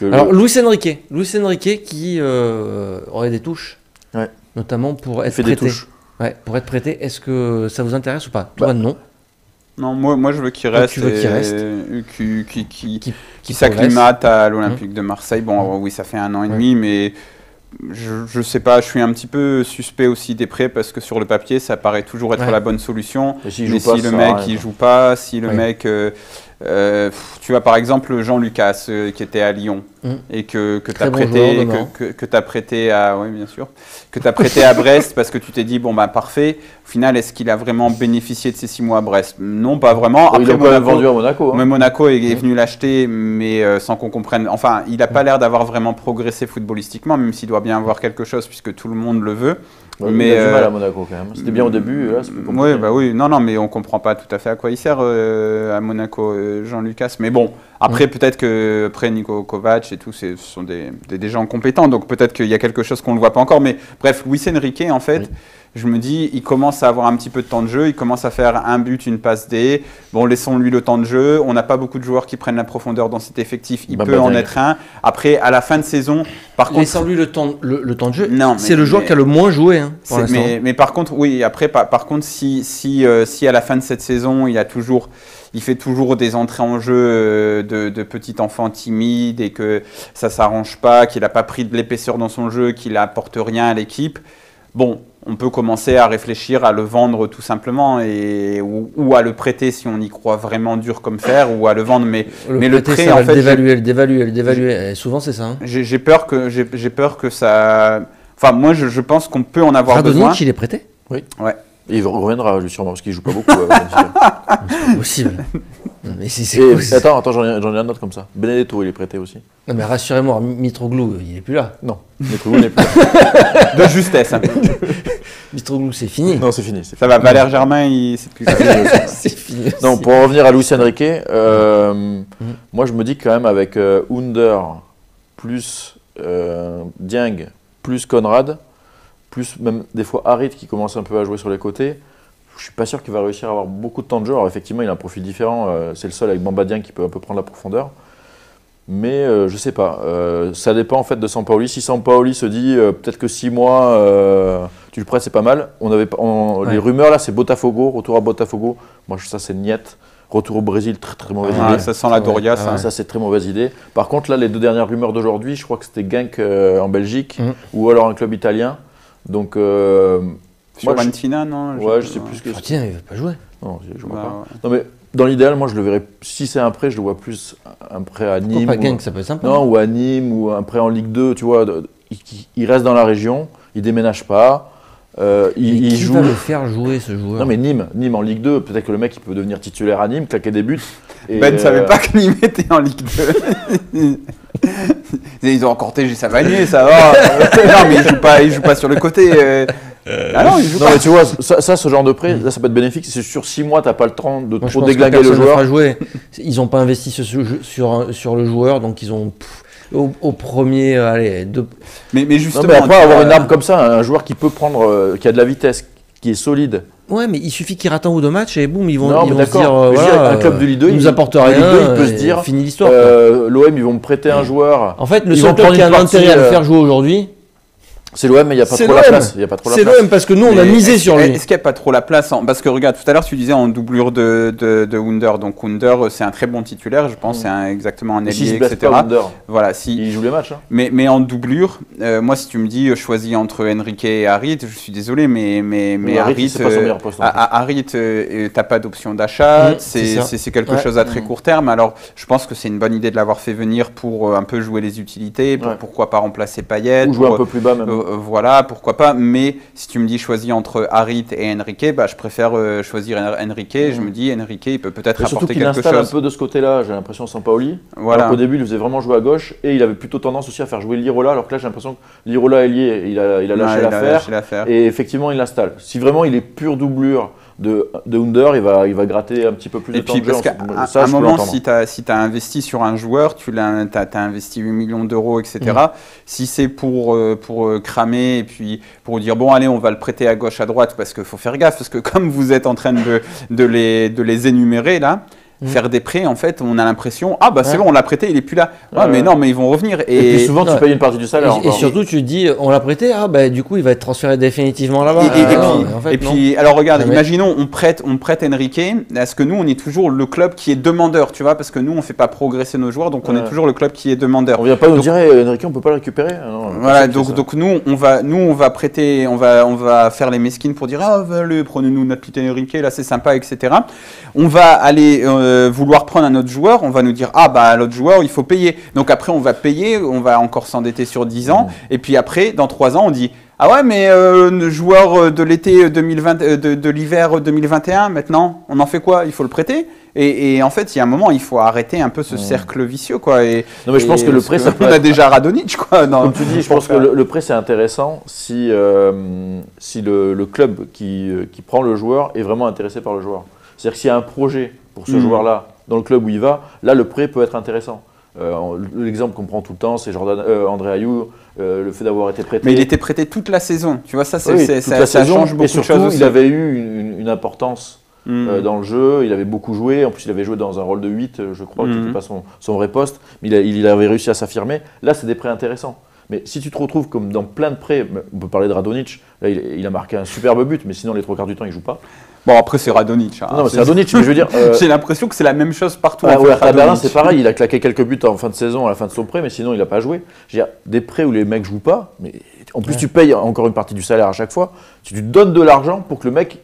veux. Alors, le... Luis Enrique. Luis Enrique qui euh, aurait des touches. Ouais. Notamment pour être fait prêté. Des touches. Ouais, pour être prêté. Est-ce que ça vous intéresse ou pas? Toi, bah. non. Non, moi, moi je veux qu'il reste. Tu veux qu'il reste Qui, qui, qui, qui, qui s'acclimate à l'Olympique hum. de Marseille. Bon, hum. alors, oui, ça fait un an et ouais. demi, mais. Je, je sais pas, je suis un petit peu suspect aussi des prêts parce que sur le papier ça paraît toujours être ouais. la bonne solution. Mais si le mec il joue pas, si le mec, euh, euh, tu vois par exemple Jean Lucas euh, qui était à Lyon mmh. et que, que tu as, bon que, que, que t'as prêté à, oui bien sûr, que t'as prêté à Brest parce que tu t'es dit bon bah parfait. Au final est-ce qu'il a vraiment bénéficié de ces six mois à Brest? Non, pas vraiment. Après, il a quand même vendu à Monaco. Hein. Mais Monaco est, mmh. est venu l'acheter, mais euh, sans qu'on comprenne. Enfin, il n'a pas mmh. l'air d'avoir vraiment progressé footballistiquement, même s'il doit bien avoir quelque chose puisque tout le monde le veut. Ouais, mais il a euh, du mal à Monaco quand même. C'était bien au début. Là, oui, bah oui. Non, non, mais on comprend pas tout à fait à quoi il sert euh, à Monaco, euh, Jean Lucas. Mais bon, après mmh. peut-être que après Nico Kovac et tout, ce sont des, des, des gens compétents, donc peut-être qu'il y a quelque chose qu'on ne voit pas encore. Mais bref, Luis Enrique, en fait. Oui. Je me dis, il commence à avoir un petit peu de temps de jeu, il commence à faire un but, une passe D. Bon, laissons-lui le temps de jeu. On n'a pas beaucoup de joueurs qui prennent la profondeur dans cet effectif. Il bah, peut bah, en être un. Après, à la fin de saison, par contre… Laissons-lui le temps, le, le temps de jeu. C'est le joueur mais, qui a le moins joué hein, pour l'instant. Mais, mais par contre, oui, après, par, par contre, si, si, euh, si à la fin de cette saison, il a toujours… Il fait toujours des entrées en jeu de, de petit enfant timide et que ça ne s'arrange pas, qu'il n'a pas pris de l'épaisseur dans son jeu, qu'il n'apporte rien à l'équipe. Bon, on peut commencer à réfléchir à le vendre tout simplement et, ou, ou à le prêter si on y croit vraiment dur comme fer ou à le vendre. Mais le, mais prêter, le prêt, ça va en fait… Le dévaluer, le dévaluer, le dévaluer. Et souvent, c'est ça. Hein. J'ai peur, peur que ça… Enfin, moi, je, je pense qu'on peut en avoir Radonich, besoin. Radonich, il est prêté? Oui. Ouais. Et il reviendra, lui, sûrement, parce qu'il ne joue pas beaucoup. euh, c'est possible. Mais si c'est possible. Attends, attends j'en ai, ai un autre comme ça. Benedetto, il est prêté aussi. Non, mais rassurez-moi, Mitroglou, il n'est plus là. Non, Mitroglou n'est plus là. De justesse. Hein. Mitroglou, c'est fini. Non, c'est fini. Ça va, Valère Germain, il... c'est plus c'est fini aussi. Non, pour revenir à Luis Enrique, euh, mm -hmm. moi, je me dis quand même avec euh, Under, plus euh, Dieng, plus Konrad, plus même des fois Harit qui commence un peu à jouer sur les côtés, je ne suis pas sûr qu'il va réussir à avoir beaucoup de temps de jeu. Alors effectivement, il a un profil différent, euh, c'est le seul avec Bamba Dieng qui peut un peu prendre la profondeur, mais euh, je ne sais pas, euh, ça dépend en fait de Sampaoli. Si Sampaoli se dit euh, peut-être que six mois, euh, tu le prêtes, c'est pas mal, on avait, on, ouais. les rumeurs là c'est Botafogo, retour à Botafogo, moi ça c'est niette. Retour au Brésil, très très mauvaise ah, idée. Ça sent la Doria, ça. Ah, ça, c'est très mauvaise idée. Par contre, là, les deux dernières rumeurs d'aujourd'hui, je crois que c'était Genk euh, en Belgique, mm. ou alors un club italien. Donc, euh, sur moi, Mantina, je... non ouais, je sais plus ce que. Tiens, il ne veut pas jouer. Non, je vois bah, pas. Ouais. Non, mais dans l'idéal, moi, je le verrais. Si c'est un prêt, je le vois plus un prêt à Nîmes. Pas ou... Genk, ça peut être sympa. Non, ou à Nîmes, ou un prêt en Ligue deux, tu vois. il, il reste dans la région, il ne déménage pas. Euh, il, il qui joue... va le faire jouer ce joueur? Non mais Nîmes, Nîmes en Ligue deux, peut-être que le mec il peut devenir titulaire à Nîmes, claquer des buts. Et ben ne euh... savait pas que Nîmes était en Ligue deux. Ils ont encore T G Savanier, ça va. Non mais il joue pas, il joue pas sur le côté. Euh... Euh... Ah non, il joue non pas. Mais tu vois, ça, ça, ce genre de prêt, là, ça peut être bénéfique. C'est sur six mois, t'as pas le temps de Moi, trop déglinguer le joueur. Jouer. Ils ont pas investi ce, sur, sur le joueur, donc ils ont. Pff, Au, au premier, euh, allez, deux. Mais, mais justement, non, mais après avoir euh... une arme comme ça, un joueur qui peut prendre, euh, qui a de la vitesse, qui est solide. Ouais, mais il suffit qu'il rate un ou deux matchs et boum, ils vont, non, ils vont se dire, euh, voilà, un club de Ligue deux, il nous apporte rien. Il peut se dire, fini l'histoire. Euh, L'O M, ils vont me prêter ouais. un joueur. En fait, le seul club qui a l'intérêt à le faire jouer aujourd'hui, c'est l'O M, mais il n'y a pas trop la place. C'est l'O M parce que nous, on a misé sur lui. Est-ce qu'il n'y a pas trop la place? Parce que regarde, tout à l'heure, tu disais en doublure de, de, de Under. Donc Under, c'est un très bon titulaire, je pense, c'est un, exactement un ailier, et cetera. Voilà, si il joue les matchs. Hein. Mais, mais en doublure, euh, moi, si tu me dis, choisis entre Enrique et Harit, je suis désolé, mais, mais, mais oui, Harit, c'est pas son meilleur poste. Harit, euh, tu n'as pas d'option d'achat, mmh, c'est quelque ouais. chose à très mmh. court terme. Alors, je pense que c'est une bonne idée de l'avoir fait venir pour euh, un peu jouer les utilités, pour, ouais. pourquoi pas remplacer Payet. Ou jouer un peu plus bas, même. Voilà, pourquoi pas. Mais si tu me dis choisis entre Harit et Enrique, bah, je préfère euh, choisir Enrique. Mmh. Je me dis Enrique, il peut peut-être apporter quelque chose. Surtout qu'il installe un peu de ce côté-là, j'ai l'impression, Sampaoli. Voilà. Alors qu'au début, il faisait vraiment jouer à gauche et il avait plutôt tendance aussi à faire jouer Lirola. Alors que là, j'ai l'impression que Lirola est lié, il a, il a lâché ouais, l'affaire. Et effectivement, il l'installe. Si vraiment il est pure doublure de, de Under, il va, il va gratter un petit peu plus et de temps. Et puis, parce qu'à un moment, si tu as, si tu as investi sur un joueur, tu as, as investi huit millions d'euros, et cetera. Mmh. Si c'est pour, euh, pour euh, cramer et puis pour dire bon, allez, on va le prêter à gauche, à droite, parce qu'il faut faire gaffe, parce que comme vous êtes en train de, de, les, de les énumérer là, Mmh. faire des prêts, en fait, on a l'impression ah bah c'est ouais. bon, on l'a prêté, il est plus là. Ouais, ouais, mais ouais. non, mais ils vont revenir. Et, et puis souvent, tu ouais. payes une partie du salaire. Et, et surtout, tu dis on l'a prêté, ah bah du coup, il va être transféré définitivement là-bas. Et, et, ah, et, non, puis, en fait, et puis, alors regarde, ouais, imaginons, on prête, on prête Enrique. Est-ce que nous, on est toujours le club qui est demandeur, tu vois, parce que nous, on fait pas progresser nos joueurs, donc ouais. on est toujours le club qui est demandeur. On vient pas nous dire Enrique, on peut pas le récupérer. Non, voilà, donc donc nous, on va, nous, on va prêter, on va, on va faire les mesquines pour dire ah allez, prenez-nous notre petit Enrique, là c'est sympa, et cetera. On va aller euh, vouloir prendre un autre joueur, on va nous dire ah bah l'autre joueur il faut payer, donc après on va payer, on va encore s'endetter sur dix ans et puis après dans trois ans on dit ah ouais mais euh, le joueur de l'été deux mille vingt, euh, de, de l'hiver deux mille vingt et un maintenant on en fait quoi, il faut le prêter et, et en fait il y a un moment il faut arrêter un peu ce ouais. cercle vicieux quoi. Et, non mais je pense que le prêt que, ça peut on être... a déjà Radonich quoi. Non, comme tu dis je pense que le, le prêt c'est intéressant si, euh, si le, le club qui, qui prend le joueur est vraiment intéressé par le joueur, c'est-à-dire que s'il y a un projet pour ce mmh. joueur-là, dans le club où il va, là, le prêt peut être intéressant. Euh, L'exemple qu'on prend tout le temps, c'est Jordan, euh, André Ayew, euh, le fait d'avoir été prêté. Mais il était prêté toute la saison. Tu vois, ça, oui, ça, ça saison, change beaucoup et surtout, de choses aussi. Il avait eu une, une, une importance mmh. euh, dans le jeu. Il avait beaucoup joué. En plus, il avait joué dans un rôle de huit, je crois, mmh. qui n'était pas son, son vrai poste. Mais il, a, il avait réussi à s'affirmer. Là, c'est des prêts intéressants. Mais si tu te retrouves comme dans plein de prêts, on peut parler de Radonich, là, il, il a marqué un superbe but, mais sinon, les trois quarts du temps, il ne joue pas. Bon, après, c'est Radonich. Hein. Non, c'est Radonich, mais je veux dire. Euh... J'ai l'impression que c'est la même chose partout. Ah, en ouais, fait, à Berlin, c'est pareil. Il a claqué quelques buts en fin de saison, à la fin de son prêt, mais sinon, il n'a pas joué. Je veux dire, des prêts où les mecs ne jouent pas, mais en plus, ouais. tu payes encore une partie du salaire à chaque fois. Tu lui donnes de l'argent pour que le mec.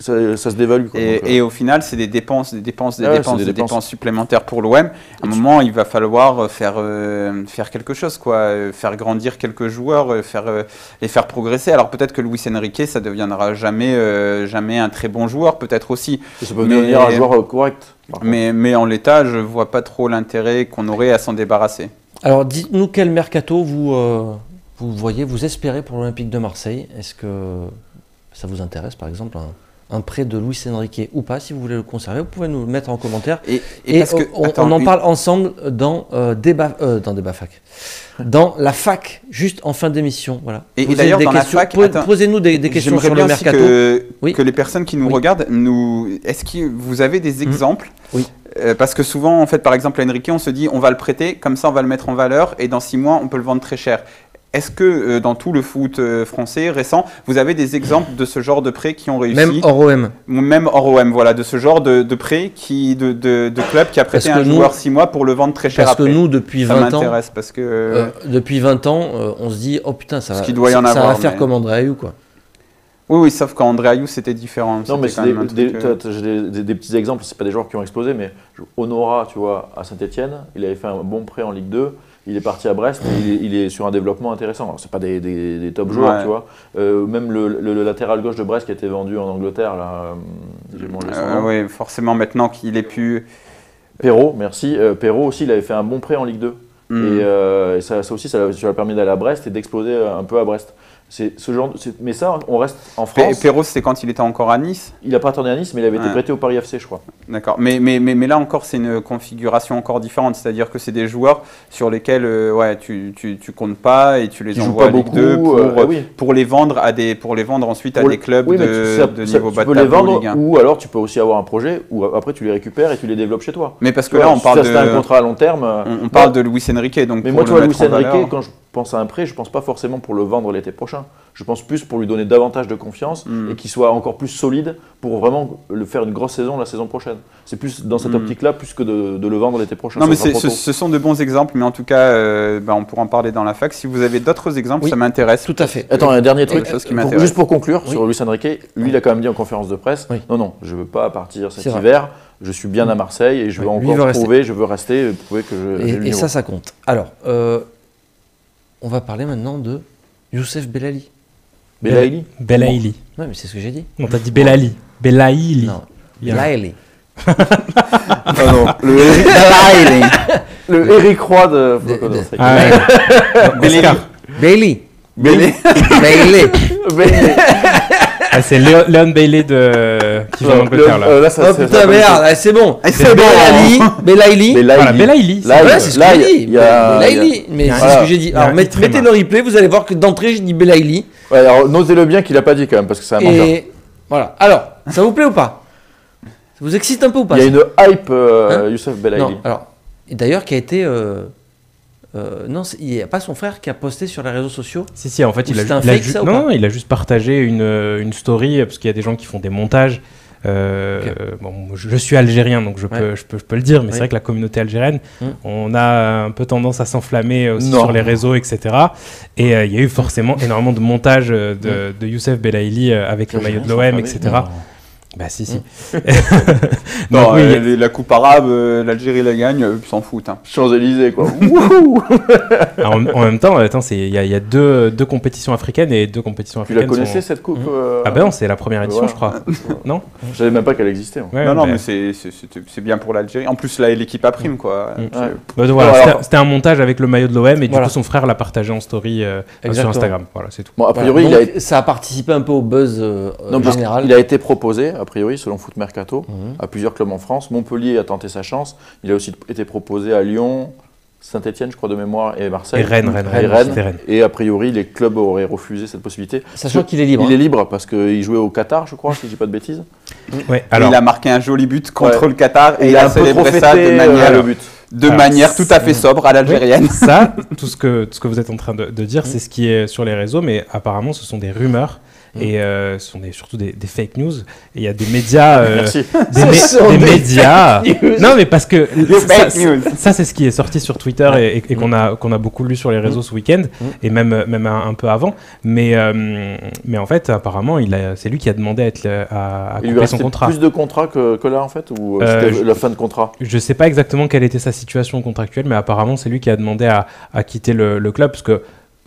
Ça, ça se dévalue. Quoi, et, donc, et au final, c'est des dépenses, des dépenses, des, ouais, dépenses, des, des dépenses. dépenses supplémentaires pour l'O M. À un moment, il va falloir faire, euh, faire quelque chose, quoi. Euh, faire grandir quelques joueurs, euh, faire, euh, les faire progresser. Alors peut-être que Luis Enrique, ça ne deviendra jamais, euh, jamais un très bon joueur, peut-être aussi. Et ça peut mais, devenir un joueur correct. Mais, mais en l'état, je ne vois pas trop l'intérêt qu'on aurait à s'en débarrasser. Alors dites-nous quel mercato vous, euh, vous voyez, vous espérez pour l'Olympique de Marseille. Est-ce que ça vous intéresse, par exemple hein un prêt de Luis Enrique ou pas, si vous voulez le conserver, vous pouvez nous le mettre en commentaire. Et, et, et parce que, on, attends, on en parle et... ensemble dans, euh, débat, euh, dans débat fac. Dans la fac, juste en fin d'émission. Voilà. Et, et d'ailleurs, posez-nous des, des questions sur le mercato. Que, oui. que les personnes qui nous oui. regardent, nous, est-ce que vous avez des exemples mmh. oui. euh, parce que souvent, en fait, par exemple, à Enrique, on se dit on va le prêter, comme ça on va le mettre en valeur et dans six mois, on peut le vendre très cher. Est-ce que euh, dans tout le foot euh, français récent, vous avez des exemples de ce genre de prêts qui ont réussi? Même hors O M. Même hors O M, voilà, de ce genre de, de prêt, qui, de, de, de club qui a prêté parce un nous, joueur six mois pour le vendre très cher parce après. Parce que nous, depuis vingt ans, ça m'intéresse parce que euh, depuis vingt ans, euh, on se dit oh putain, ça va, qu'il doit y en ça avoir, va faire mais... comme André Ayew, quoi. Oui, oui, sauf qu'André Ayew, c'était différent. Non, mais j'ai des, des, des, des petits exemples. C'est pas des joueurs qui ont explosé, mais Honora, tu vois, à Saint-Etienne, il avait fait un bon prêt en Ligue deux. il est parti à Brest, et il, il est sur un développement intéressant. Ce n'est pas des, des, des top joueurs, ouais. tu vois. Euh, même le, le, le latéral gauche de Brest qui a été vendu en Angleterre, là, j'ai mangé son nom. Oui, forcément, maintenant qu'il ait pu… Perrault, merci. Euh, Perrault aussi, il avait fait un bon prêt en Ligue deux. Mmh. Et, euh, et ça, ça aussi, ça lui a permis d'aller à Brest et d'exploser un peu à Brest. C'est ce genre de, mais ça, on reste en France. Perrault, c'est quand il était encore à Nice. Il n'a pas attendu à Nice, mais il avait ouais. été prêté au Paris F C, je crois. D'accord. Mais, mais, mais, mais là encore, c'est une configuration encore différente. C'est-à-dire que c'est des joueurs sur lesquels euh, ouais, tu, tu, tu comptes pas et tu les envoies à Ligue deux pour, euh, eh oui. pour, les vendre à des, pour les vendre ensuite pour à des clubs oui, de, tu, ça, de ça, niveau bas de table ou Ligue un. Ou alors, tu peux aussi avoir un projet où après, tu les récupères et tu les développes chez toi. Mais parce que là, on parle de… un contrat à long terme. On, on parle de Luis Enrique. Donc mais moi, tu vois, Luis Enrique, quand je… Je pense à un prêt, je ne pense pas forcément pour le vendre l'été prochain. Je pense plus pour lui donner davantage de confiance mmh. et qu'il soit encore plus solide pour vraiment le faire une grosse saison la saison prochaine. C'est plus dans cette mmh. optique-là, plus que de, de le vendre l'été prochain. Non, mais ce, ce sont de bons exemples, mais en tout cas, euh, bah, on pourra en parler dans la fac. Si vous avez d'autres exemples, oui. ça m'intéresse. Tout à fait. Attends, un dernier truc, chose qui pour, juste pour conclure oui. sur Luis Enrique. Lui, il a quand même dit en conférence de presse, oui. non, non, je ne veux pas partir cet hiver. Vrai. Je suis bien à Marseille et je oui, veux encore prouver, rester. je veux rester, prouver que je… Et, et ça, ça compte. Alors… Euh, on va parler maintenant de Youssef Belaïli. Belaïli Belaïli. Oui, mais c'est ce que j'ai dit. On t'a dit Belaïli. Belaïli. Non, Belaïli. non, non, le Belaïli. Le Eric Roy de… Belaïli. Belaïli. Belaïli. Belaïli. Ah, c'est Léon Bailey de… qui vient d'Angleterre là. Euh, là ça, oh putain merde, c'est bon. C'est Belaïli. Belaïli. Voilà, Belaïli. Là, voilà, c'est ce que j'ai dit. Belaïli. Mais c'est ce que j'ai dit. Alors mettez le replay, vous allez voir que d'entrée, je dis Belaïli. Ouais, alors notez-le bien qu'il n'a pas dit quand même, parce que c'est un mangeur. Et voilà. Alors, ça vous plaît ou pas? Ça vous excite un peu ou pas? Il y a une hype, euh, hein? Youssef Belaïli. Alors, d'ailleurs, qui a été… Euh... Euh, non, il n'y a pas son frère qui a posté sur les réseaux sociaux. Si, si, en fait, il a, un il a ça, non, il a juste partagé une, une story, parce qu'il y a des gens qui font des montages. Euh, okay. Bon, je suis algérien, donc je, ouais. peux, je, peux, je peux le dire, mais oui. c'est vrai que la communauté algérienne, mmh. on a un peu tendance à s'enflammer aussi non. sur les réseaux, et cetera. Et il euh, y a eu forcément énormément de montages de, mmh. de Youssef Belaïli avec le maillot de l'O M, et cetera. Non. Bah si, si. Mmh. non, non, oui, euh, a… la coupe arabe, euh, l'Algérie la gagne, euh, s'en foutent. Hein. Champs-Élysées, quoi. Alors, en, en même temps, il y a, y a deux, deux compétitions africaines et deux compétitions africaines. Tu la connaissais sont… cette coupe mmh. euh… Ah ben bah non, c'est la première édition, ouais. je crois. non Je savais même pas qu'elle existait. Hein. Ouais, non, non, bah… mais c'est bien pour l'Algérie. En plus, l'équipe a prime, quoi. Mmh. Ouais. Bah, voilà, oh, alors… C'était un montage avec le maillot de l'O M et voilà. du coup, son frère l'a partagé en story euh, sur Instagram. Voilà, c'est tout. Bon, a priori, voilà. Donc, il a… ça a participé un peu au buzz euh, non, général. Il a été proposé. A priori, selon Foot Mercato, mmh. à plusieurs clubs en France. Montpellier a tenté sa chance. Il a aussi été proposé à Lyon, Saint-Etienne, je crois, de mémoire, et Marseille. Et Rennes. Rennes, Rennes, et, Rennes. Rennes. Et a priori, les clubs auraient refusé cette possibilité. Sachant qu'il est libre. Il hein. est libre parce qu'il jouait au Qatar, je crois, si je ne dis pas de bêtises. Ouais, alors… Il a marqué un joli but contre ouais. le Qatar et, et il a, a célébré ça de manière… Euh, le but. De alors, manière tout à fait sobre à l'algérienne. Oui, ça, tout ce, que, tout ce que vous êtes en train de, de dire, mmh. c'est ce qui est sur les réseaux, mais apparemment, ce sont des rumeurs. Et euh, ce sont des, surtout des, des fake news. Il y a des médias, euh, des, mé des, des médias. Non, mais parce que ça, ça c'est ce qui est sorti sur Twitter et, et, et qu'on a qu'on a beaucoup lu sur les réseaux ce week-end et même même un, un peu avant. Mais euh, mais en fait, apparemment, il c'est lui qui a demandé à être à, à couper son contrat. Plus de contrat que, que là en fait ou euh, je, la fin de contrat. Je sais pas exactement quelle était sa situation contractuelle, mais apparemment, c'est lui qui a demandé à, à quitter le, le club parce que.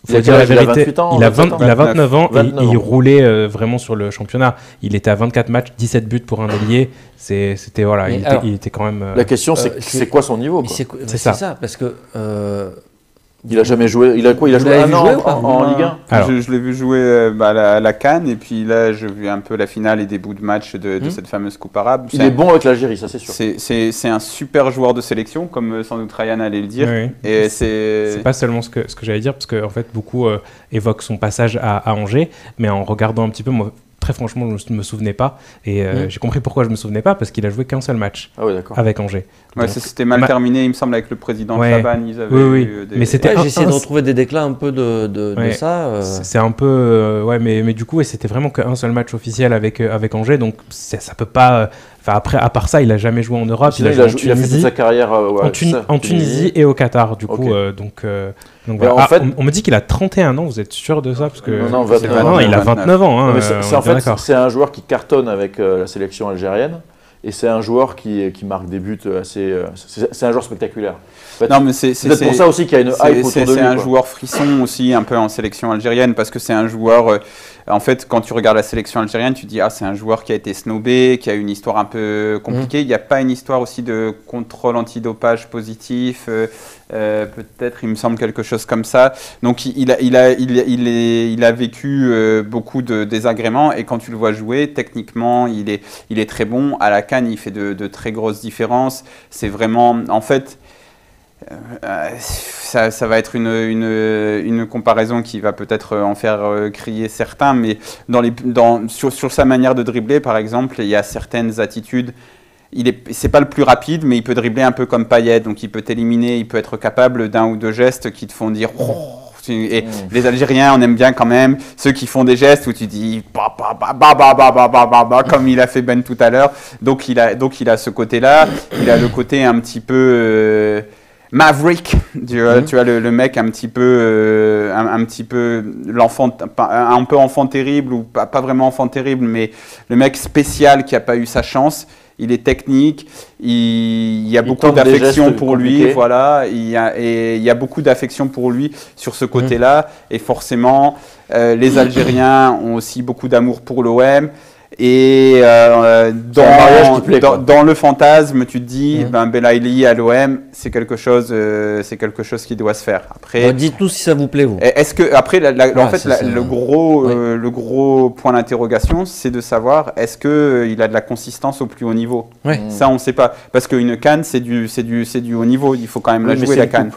Faut il, dire la vérité, il a vingt-huit ans, il a, vingt, il a vingt-neuf ans vingt-neuf et il, il roulait euh, vraiment sur le championnat. Il était à vingt-quatre matchs, dix-sept buts pour un ailier. C'était voilà, il, alors, était, il était quand même. Euh, la question, c'est euh, quoi son niveau? C'est ça. ça, parce que. Euh, il a jamais joué. Il a quoi? Il a joué un an en, en, en Ligue un. Alors, je, je l'ai vu jouer euh, bah, à, la, à la Cannes et puis là, j'ai vu un peu la finale et des bouts de match de, de hum. cette fameuse Coupe arabe. Il est, est un, bon avec l'Algérie, ça c'est sûr. C'est un super joueur de sélection, comme sans doute Ryan allait le dire. Oui. Et c'est pas seulement ce que, ce que j'allais dire, parce que en fait, beaucoup euh, évoquent son passage à, à Angers, mais en regardant un petit peu, moi, très franchement, je ne me souvenais pas. Et euh, mmh. j'ai compris pourquoi je ne me souvenais pas, parce qu'il a joué qu'un seul match ah oui, avec Angers. Ouais, c'était mal ma... terminé, il me semble, avec le président ouais. Chaban. Ils avaient oui, oui. Des… Ouais, j'ai essayé de retrouver des déclats un peu de, de, ouais. de ça. Euh… C'est un peu… Euh, ouais, mais, mais du coup, c'était vraiment qu'un seul match officiel avec, euh, avec Angers. Donc, ça ne peut pas… Euh, après, à part ça, il n'a jamais joué en Europe. Il a, joué il a, en Tunisie, il a fait toute sa carrière euh, ouais, en, Tuni ça, en Tunisie, Tunisie et au Qatar, du coup. Okay. Euh, donc, euh, donc voilà. En ah, fait, on, on me dit qu'il a trente et un ans. Vous êtes sûr de ça? Parce que non, non, vingt-neuf, non, il a vingt-neuf ans. Hein, c'est en fait, c'est un joueur qui cartonne avec euh, la sélection algérienne Et c'est un joueur qui, qui marque des buts assez. C'est un joueur spectaculaire. En fait, non, mais c'est pour ça aussi qu'il y a une hype autour de lui. C'est un quoi. joueur frisson aussi, un peu en sélection algérienne, parce que c'est un joueur. Euh, en fait, quand tu regardes la sélection algérienne, tu dis ah, c'est un joueur qui a été snobé, qui a une histoire un peu compliquée. Mmh. Il n'y a pas une histoire aussi de contrôle antidopage positif, euh, euh, peut-être, il me semble, quelque chose comme ça. Donc, il a, il a, il a, il est, il a vécu euh, beaucoup de désagréments. Et quand tu le vois jouer, techniquement, il est, il est très bon. À la Cannes, il fait de, de très grosses différences. C'est vraiment, en fait, euh, ça, ça va être une, une, une comparaison qui va peut-être en faire euh, crier certains, mais dans les, dans, sur, sur sa manière de dribbler, par exemple, il y a certaines attitudes. Il est, c'est pas le plus rapide, mais il peut dribbler un peu comme Payet, donc il peut t'éliminer, il peut être capable d'un ou deux gestes qui te font dire. Oh, et les Algériens, on aime bien quand même ceux qui font des gestes où tu dis bah, bah, bah, bah, bah, bah, bah, bah, bah, comme il a fait Ben tout à l'heure. Donc il a, donc il a ce côté-là. Il a le côté un petit peu euh, maverick. Tu vois, mm-hmm. tu vois le, le mec un petit peu, euh, un, un petit peu l'enfant, un peu enfant terrible ou pas, pas vraiment enfant terrible, mais le mec spécial qui n'a pas eu sa chance. Il est technique, il, il y a beaucoup d'affection pour compliqué. lui, voilà, il y, a, et il y a beaucoup d'affection pour lui sur ce côté-là. Mmh. Et forcément, euh, les Algériens ont aussi beaucoup d'amour pour l'O M. Et euh, dans, plaît, dans, dans le fantasme, tu te dis, mmh. ben, Belaïli à l'O M, c'est quelque chose, euh, c'est quelque chose qui doit se faire. Après, dites-nous si ça vous plaît, vous. Est-ce que après, la, la, ah, en fait, la, le gros, oui. euh, le gros point d'interrogation, c'est de savoir est-ce que euh, il a de la consistance au plus haut niveau. Oui. Ça, on ne sait pas, parce qu'une CAN, c'est du, c'est du, c'est du haut niveau. Il faut quand même oui, la jouer la CAN.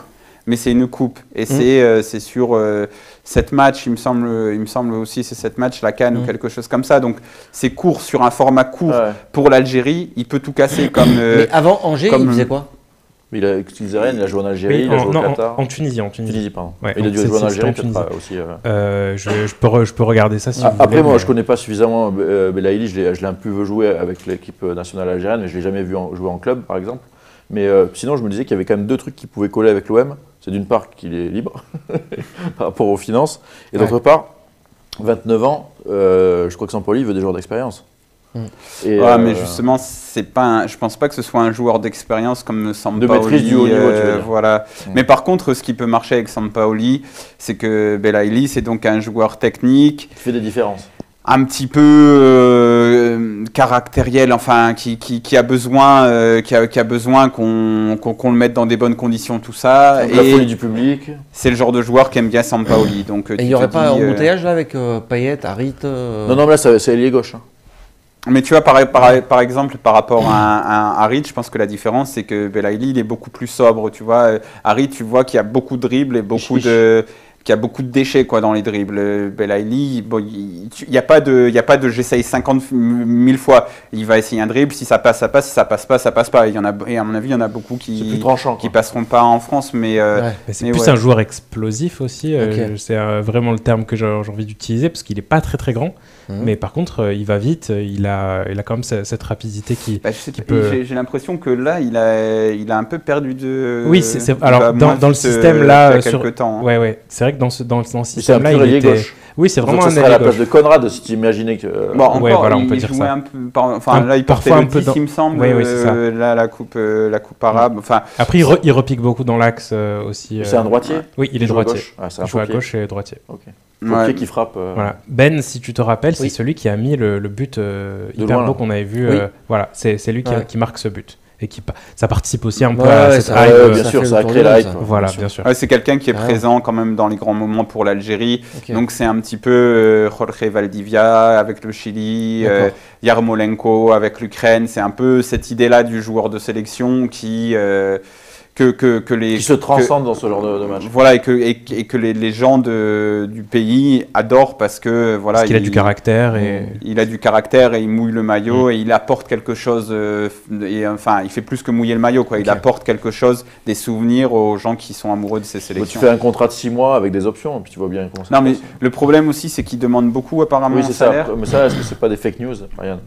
Mais c'est une coupe. Et mmh. c'est euh, sur euh, sept matchs, il me semble, il me semble aussi, c'est sept matchs, la Cannes mmh. ou quelque chose comme ça. Donc, c'est court, sur un format court ouais. pour l'Algérie. Il peut tout casser comme… Euh, mais avant, Angers, comme, il faisait quoi? Il a utilisé rien, il a joué en Algérie, oui, il a joué non, au Qatar. En, en Tunisie, en Tunisie. Tunisie pardon. Ouais, il a dû jouer en Algérie, peut-être aussi. Euh. Euh, je, je, peux, je peux regarder ça si ah, vous voulez. Après, moi, mais... je ne connais pas suffisamment euh, Belaïli. Je l'ai un peu joué avec l'équipe nationale algérienne, mais je ne l'ai jamais vu en, jouer en club, par exemple. Mais euh, sinon, je me disais qu'il y avait quand même deux trucs qui pouvaient coller avec l'O M. C'est d'une part qu'il est libre par rapport aux finances. Et d'autre ouais. part, vingt-neuf ans, euh, je crois que Sampaoli veut des joueurs d'expérience. Mmh. Et ouais, euh, mais justement, c'est pas un, je pense pas que ce soit un joueur d'expérience comme Sampaoli. De maîtrise du haut niveau, euh, tu veux dire. Voilà. Mmh. Mais par contre, ce qui peut marcher avec Sampaoli, c'est que Belaïli, c'est donc un joueur technique. Qui fait des différences. Un petit peu euh, caractériel, enfin qui, qui, qui a besoin, euh, qui a, qui a besoin qu'on qu'on, qu'on le mette dans des bonnes conditions, tout ça. Et la folie du public. C'est le genre de joueur qui aime bien Sampaoli. Donc il n'y aurait pas un embouteillage là avec euh, Payet, Harit. Euh... Non non, mais là c'est ailier gauche. Hein. Mais tu vois, par, par, par exemple, par rapport à, à Harit, je pense que la différence, c'est que Belaïli, il est beaucoup plus sobre. Tu vois, Harit, tu vois qu'il y a beaucoup de dribbles et beaucoup Chiche. de qui a beaucoup de déchets quoi, dans les dribbles. Belaïli, bon, il n'y a pas de, de j'essaye cinquante mille fois. Il va essayer un dribble, si ça passe, ça passe, si ça passe pas, ça passe pas. Il y en a, et à mon avis, il y en a beaucoup qui ne passeront pas en France. Mais, euh, ouais, mais c'est plus ouais. un joueur explosif aussi. Okay. Euh, c'est euh, vraiment le terme que j'ai envie d'utiliser parce qu'il n'est pas très très grand. Mmh. Mais par contre, euh, il va vite. Il a, il a quand même cette, cette rapidité qui, bah, qui peut... J'ai l'impression que là, il a, il a un peu perdu de... Oui, c'est, c'est... alors dans, dans le système, là... Il y a quelques temps. Ouais, ouais. C'est vrai que dans ce, dans, dans ce système-là, il était... Gauche. Oui, c'est vraiment donc, un ailier gauche. Ça serait à la place de Konrad, si tu imaginais que... Bon, encore, ouais, voilà, on il, peut il dire ça. Un peu... Par... Enfin, un, là, il portait le dix, dans... il me semble. Oui, oui, c'est ça. Euh, là, la coupe, euh, la coupe arabe. Enfin, après, il, re, il repique beaucoup dans l'axe euh, aussi. Euh... C'est un droitier ? Oui, il est droitier. Ah, il joue à gauche et droitier. Ok. Ouais. Qui frappe, euh... voilà. Ben, si tu te rappelles, oui. c'est celui qui a mis le, le but euh, hyper beau qu'on avait vu. Oui. Euh, voilà, c'est lui qui, ouais. a, qui marque ce but. Et qui ça participe aussi un peu ouais, à cette hype. Euh, bien ça sûr, ça crée la hype. Voilà, bien sûr. Ah, c'est quelqu'un qui est ah. présent quand même dans les grands moments pour l'Algérie. Okay. Donc c'est un petit peu euh, Jorge Valdivia avec le Chili, euh, Yarmolenko avec l'Ukraine. C'est un peu cette idée-là du joueur de sélection qui... Euh, Que, que, que les, qui se transcendent dans ce genre de, de match. Voilà, et que, et, et que les, les gens de, du pays adorent parce que voilà, parce qu'il il, a du caractère et il a du caractère et il mouille le maillot mmh. et il apporte quelque chose. Euh, et, enfin, il fait plus que mouiller le maillot, quoi. Okay. Il apporte quelque chose, des souvenirs aux gens qui sont amoureux de ses sélections. Bah, tu fais un contrat de six mois avec des options, et puis tu vois bien comment ça. Non, mais le problème aussi, c'est qu'il demande beaucoup apparemment. Oui, c'est ça. Salaire. Mais ça, est-ce que c'est pas des fake news, Ryan ?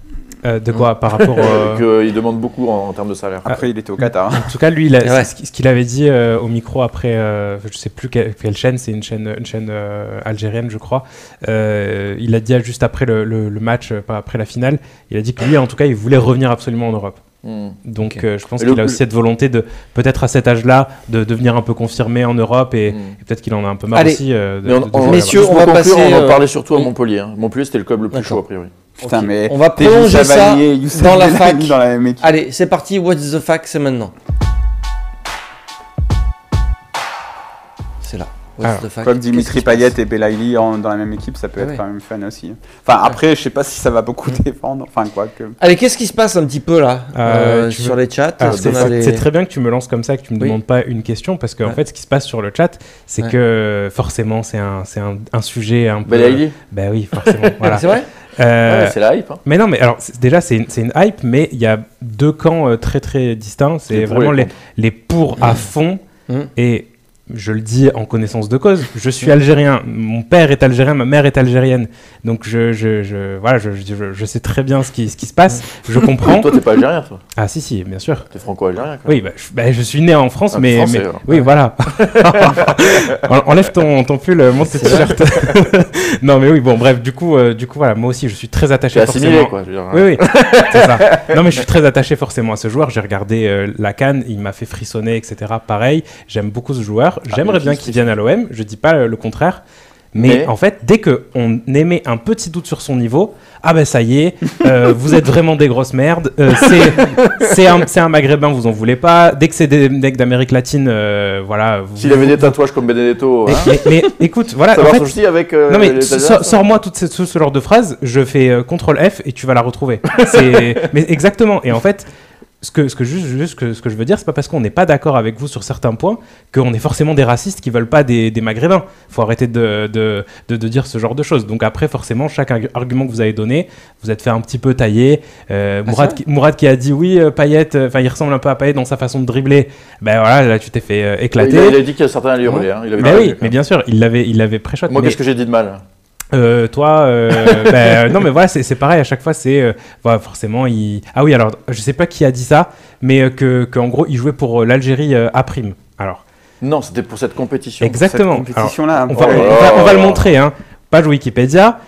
Euh, de quoi par rapport euh... que, il demande beaucoup en, en termes de salaire. Après, ah, il était au Qatar. En tout cas, lui, il a, ouais. ce qu'il avait dit euh, au micro après, euh, je ne sais plus quelle, quelle chaîne, c'est une chaîne, une chaîne euh, algérienne, je crois. Euh, il a dit juste après le, le, le match, euh, pas après la finale, il a dit que lui, en tout cas, il voulait revenir absolument en Europe. Mmh. Donc, okay. euh, je pense et qu'il le... a aussi cette volonté de, peut-être à cet âge-là, de devenir un peu confirmé en Europe et, mmh. et peut-être qu'il en a un peu marre. Allez. Aussi. Euh, de, on, de, de on, messieurs, on va conclure, passer. On en parlait surtout euh... à Montpellier. Hein. Montpellier, c'était le club le plus D'accord. chaud a priori. Putain, okay. mais on va prolonger ça dans la fac. Dans la Allez, c'est parti, What's the Fac, c'est maintenant. C'est là. What's the Fac. Comme Dimitri Payet et Belaïli en, dans la même équipe, ça peut ah être ouais. quand même fun aussi. Enfin, après, ouais. je sais pas si ça va beaucoup mmh. défendre. Enfin, quoi que. Allez, qu'est-ce qui se passe un petit peu là euh, euh, sur veux... les chats ah, c'est, c'est, les... c'est très bien que tu me lances comme ça, que tu me oui. demandes pas une question, parce qu'en ouais. en fait, ce qui se passe sur le chat, c'est ouais. que forcément, c'est un, c'est un, un sujet un peu. Belaïli. Ben oui, forcément. Voilà. C'est vrai. Euh, ouais, mais c'est la hype. Hein. Mais non, mais alors c'est, déjà c'est une, c'est une hype, mais il y a deux camps euh, très très distincts. C'est, c'est vraiment les, les pour mmh. à fond mmh. et je le dis en connaissance de cause. Je suis mmh. algérien. Mon père est algérien, ma mère est algérienne. Donc je je, je voilà, je, je je sais très bien ce qui ce qui se passe. Mmh. Je comprends. Toi t'es pas algérien toi. Ah si si, bien sûr. T'es franco-algérien. Quoi. Oui, bah je, bah, je suis né en France, ah, mais, français, mais hein. oui voilà. Enlève ton ton pull, monte tes t-shirts. Non mais oui bon bref du coup euh, du coup voilà moi aussi je suis très attaché c'est forcément assimilé, quoi, je veux dire, hein. oui oui c'est ça non mais je suis très attaché forcément à ce joueur, j'ai regardé euh, la CAN, il m'a fait frissonner etc, pareil j'aime beaucoup ce joueur, j'aimerais ah, bien qu'il vienne à l'O M, je dis pas le contraire mais, mais en fait dès que on émet un petit doute sur son niveau, ah ben bah, ça y est euh, vous êtes vraiment des grosses merdes euh, c'est, c'est, un, c'est un maghrébin, vous en voulez pas, dès que c'est des mecs d'Amérique latine euh, voilà vous, s'il vous, avait des tatouages vous... comme Benedetto hein. mais, mais, mais écoute voilà ça en va fait, aussi avec euh, non mais sors-moi toutes ces ce, ce genre de phrases, je fais euh, C T R L F et tu vas la retrouver c'est... mais exactement et en fait Ce que, ce, que juste, juste que, ce que je veux dire, c'est pas parce qu'on n'est pas d'accord avec vous sur certains points qu'on est forcément des racistes qui veulent pas des, des maghrébins. Il faut arrêter de, de, de, de dire ce genre de choses. Donc après, forcément, chaque argument que vous avez donné, vous êtes fait un petit peu tailler. Euh, ah, Mourad, qui, Mourad qui a dit oui, Payet, enfin, il ressemble un peu à Payet dans sa façon de dribbler. Ben voilà, là, tu t'es fait euh, éclater. Il a, il a dit qu'il y a certains à lui reler. Hein. Il avait ben oui, mais bien sûr, il l'avait, il l'avait pré-shot. Moi, mais... qu'est-ce que j'ai dit de mal ? Euh, toi, euh, bah, non mais voilà, c'est, c'est pareil à chaque fois, c'est euh, bah, forcément il. Ah oui, alors je sais pas qui a dit ça, mais euh, que qu'en gros il jouait pour euh, l'Algérie euh, à prime. Alors. Non, c'était pour cette compétition. Exactement. Cette compétition-là. On va, on va, on va le montrer, hein. Page Wikipédia.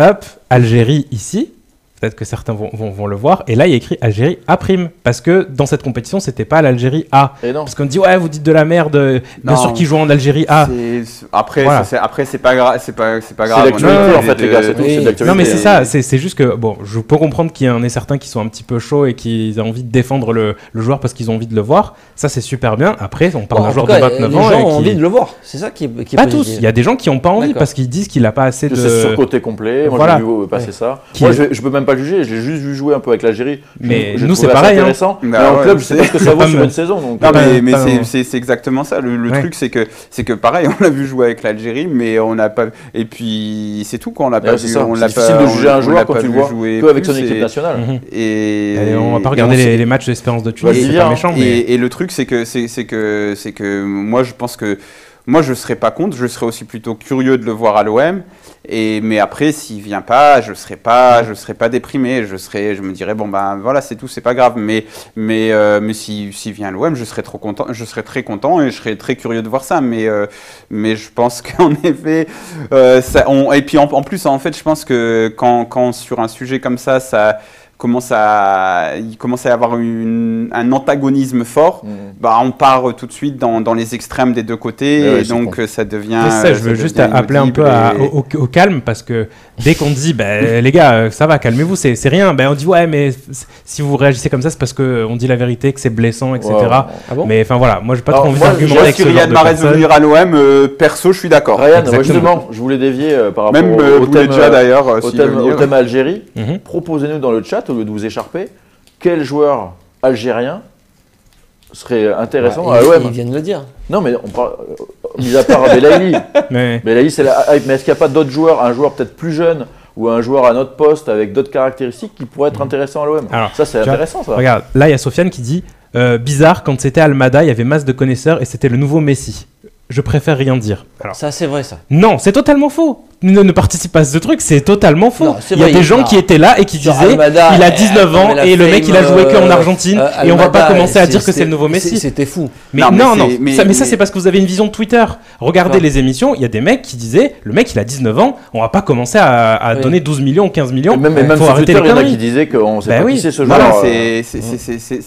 Hop, Algérie ici. Peut-être que certains vont, vont, vont le voir. Et là, il y a écrit Algérie A'. Parce que dans cette compétition, c'était pas l'Algérie A. Parce qu'on dit, ouais, vous dites de la merde. Bien non, sûr qu'ils jouent en Algérie A. C'est... Après, voilà. ça, c'est... Après c'est, pas gra... c'est, pas, c'est pas grave. C'est l'actualité, en fait, de... les gars. C'est tout, oui. c'est l'actualité. Non, mais c'est ça. C'est, c'est juste que, bon, je peux comprendre qu'il y en ait certains qui sont un petit peu chauds et qui ont envie de défendre le, le joueur parce qu'ils ont envie de le voir. Ça, c'est super bien. Après, on parle bon, d'un joueur cas, de vingt-neuf ans. Les gens et ont qui... envie de le voir. C'est ça qui est. Qui est pas tous. Il y a des gens qui n'ont pas envie D'accord. parce qu'ils disent qu'il n'a pas assez de. C'est surcoté complet. Moi, j'ai vu passer ça. Moi, je peux même pas. Jugé, j'ai juste vu jouer un peu avec l'Algérie. Mais je nous, c'est pareil. Intéressant. Hein. Mais en ouais, club, je sais pas ce que ça vaut sur une saison. Donc non, mais, mais c'est, c'est, c'est exactement ça. Le, le ouais. truc, c'est que c'est que pareil, on l'a vu jouer avec l'Algérie, mais on n'a pas. Et puis c'est tout quand on l'a pas. Ouais, vu, c'est on l'a c'est pas, difficile de juger on, un joueur quand tu le vois que avec son équipe nationale. Et, et, et on va pas regarder les, les matchs d'Espérance de Tunis. C'est pas méchant. Et le truc, c'est que c'est que c'est que moi, je pense que. Moi, je ne serais pas contre, je serais aussi plutôt curieux de le voir à l'O M. Et, mais après, s'il ne vient pas, je ne serais pas, je serais pas déprimé. Je, serais, je me dirais, bon, ben voilà, c'est tout, ce n'est pas grave. Mais, mais, euh, mais s'il, s'il vient à l'O M, je serais, trop content, je serais très content et je serais très curieux de voir ça. Mais, euh, mais je pense qu'en effet, euh, ça, on, et puis en, en plus, en fait, je pense que quand, quand sur un sujet comme ça, ça... Commence à, il commence à y avoir une, un antagonisme fort, mmh. bah, on part tout de suite dans, dans les extrêmes des deux côtés, euh, et donc comprends. ça devient... C'est ça, je veux juste appeler un peu et... à, au, au calme, parce que dès qu'on dit, bah, les gars, ça va, calmez-vous, c'est, c'est rien, bah, on dit, ouais, mais si vous réagissez comme ça, c'est parce qu'on dit la vérité, que c'est blessant, et cetera. Wow. Ah bon mais enfin voilà, moi, j'ai pas Alors, trop envie d'argumenter avec ce genre de personnes. Moi, si Ryan Mahrez veut venir à l'O M, euh, perso, je suis d'accord. Ryan, justement, je voulais dévier euh, par rapport Même, euh, au, au thème, déjà, d'ailleurs, au thème, au thème Algérie, proposez-nous dans le chat, au lieu de vous écharper, quel joueur algérien serait intéressant ah, à l'O M? Ils viennent le dire. Non, mais on parle, mis à part Belaïli. Mais... Belaïli, c'est la hype. Mais est-ce qu'il n'y a pas d'autres joueurs, un joueur peut-être plus jeune ou un joueur à notre poste avec d'autres caractéristiques qui pourrait être intéressant à l'O M? Alors, ça, c'est intéressant, vois, ça. Regarde, là, il y a Sofiane qui dit euh, bizarre, quand c'était Almada, il y avait masse de connaisseurs et c'était le nouveau Messi. Je préfère rien dire. Alors, ça, c'est vrai, ça. Non, c'est totalement faux. ne, ne participe pas à ce truc, c'est totalement faux. Non, c'est vrai, il y a des gens a... qui étaient là et qui disaient Almada, il a dix-neuf euh, ans et le mec il a joué euh, qu'en Argentine euh, et Almada, on va pas commencer à dire que c'est le nouveau Messi. C'était fou. Mais non, non, mais non. Mais, ça, mais, mais ça c'est parce que vous avez une vision de Twitter. Regardez ouais. les émissions, il y a des mecs qui disaient le mec il a dix-neuf ans, on va pas commencer à, à oui. donner douze millions, quinze millions. Et même, ouais. même faut arrêter Twitter, les conneries. Il y en a qui disaient qu'on sait pas qui c'est ce joueur.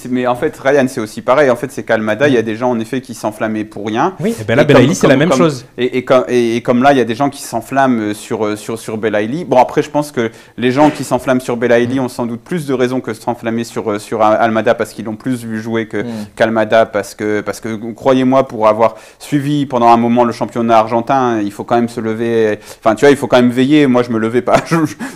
Mais en fait Ryan c'est aussi pareil. En fait c'est qu'Almada, il y a des gens en effet qui s'enflammaient pour rien. Oui. Et ben là Belaïli c'est la même chose. Et comme là il y a des gens qui s'enflamment sur, sur, sur Belaïli. Bon, après, je pense que les gens qui s'enflamment sur Belaïli ont sans doute plus de raisons que s'enflammer sur, sur Almada parce qu'ils l'ont plus vu jouer que, mmh. qu'Almada. Parce que, parce que croyez-moi, pour avoir suivi pendant un moment le championnat argentin, il faut quand même se lever. Enfin, tu vois, il faut quand même veiller. Moi, je me levais pas.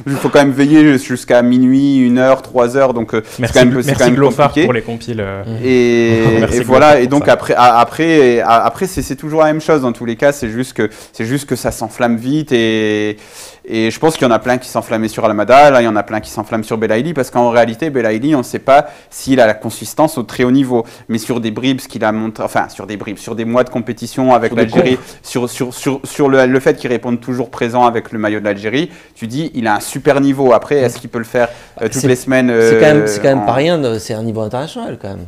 Il faut quand même veiller jusqu'à minuit, une heure, trois heures. Donc, merci, c'est quand même, merci c'est quand même compliqué. Pour les compiles. Et, et voilà. Et donc, après, après, après c'est, c'est toujours la même chose dans tous les cas. C'est juste que, c'est juste que ça s'enflamme vite. Et Et, et je pense qu'il y en a plein qui s'enflammaient sur Almada, là il y en a plein qui s'enflamment sur Belaïli, parce qu'en réalité Belaïli, on ne sait pas s'il a la consistance au très haut niveau, mais sur des bribes qu'il a montré, enfin sur des bribes, sur des mois de compétition avec l'Algérie, sur, sur, sur, sur le, le fait qu'il réponde toujours présent avec le maillot de l'Algérie, tu dis il a un super niveau. Après, est-ce qu'il peut le faire euh, toutes c'est, les semaines euh, C'est quand même, c'est quand même en... pas rien, c'est un niveau international quand même.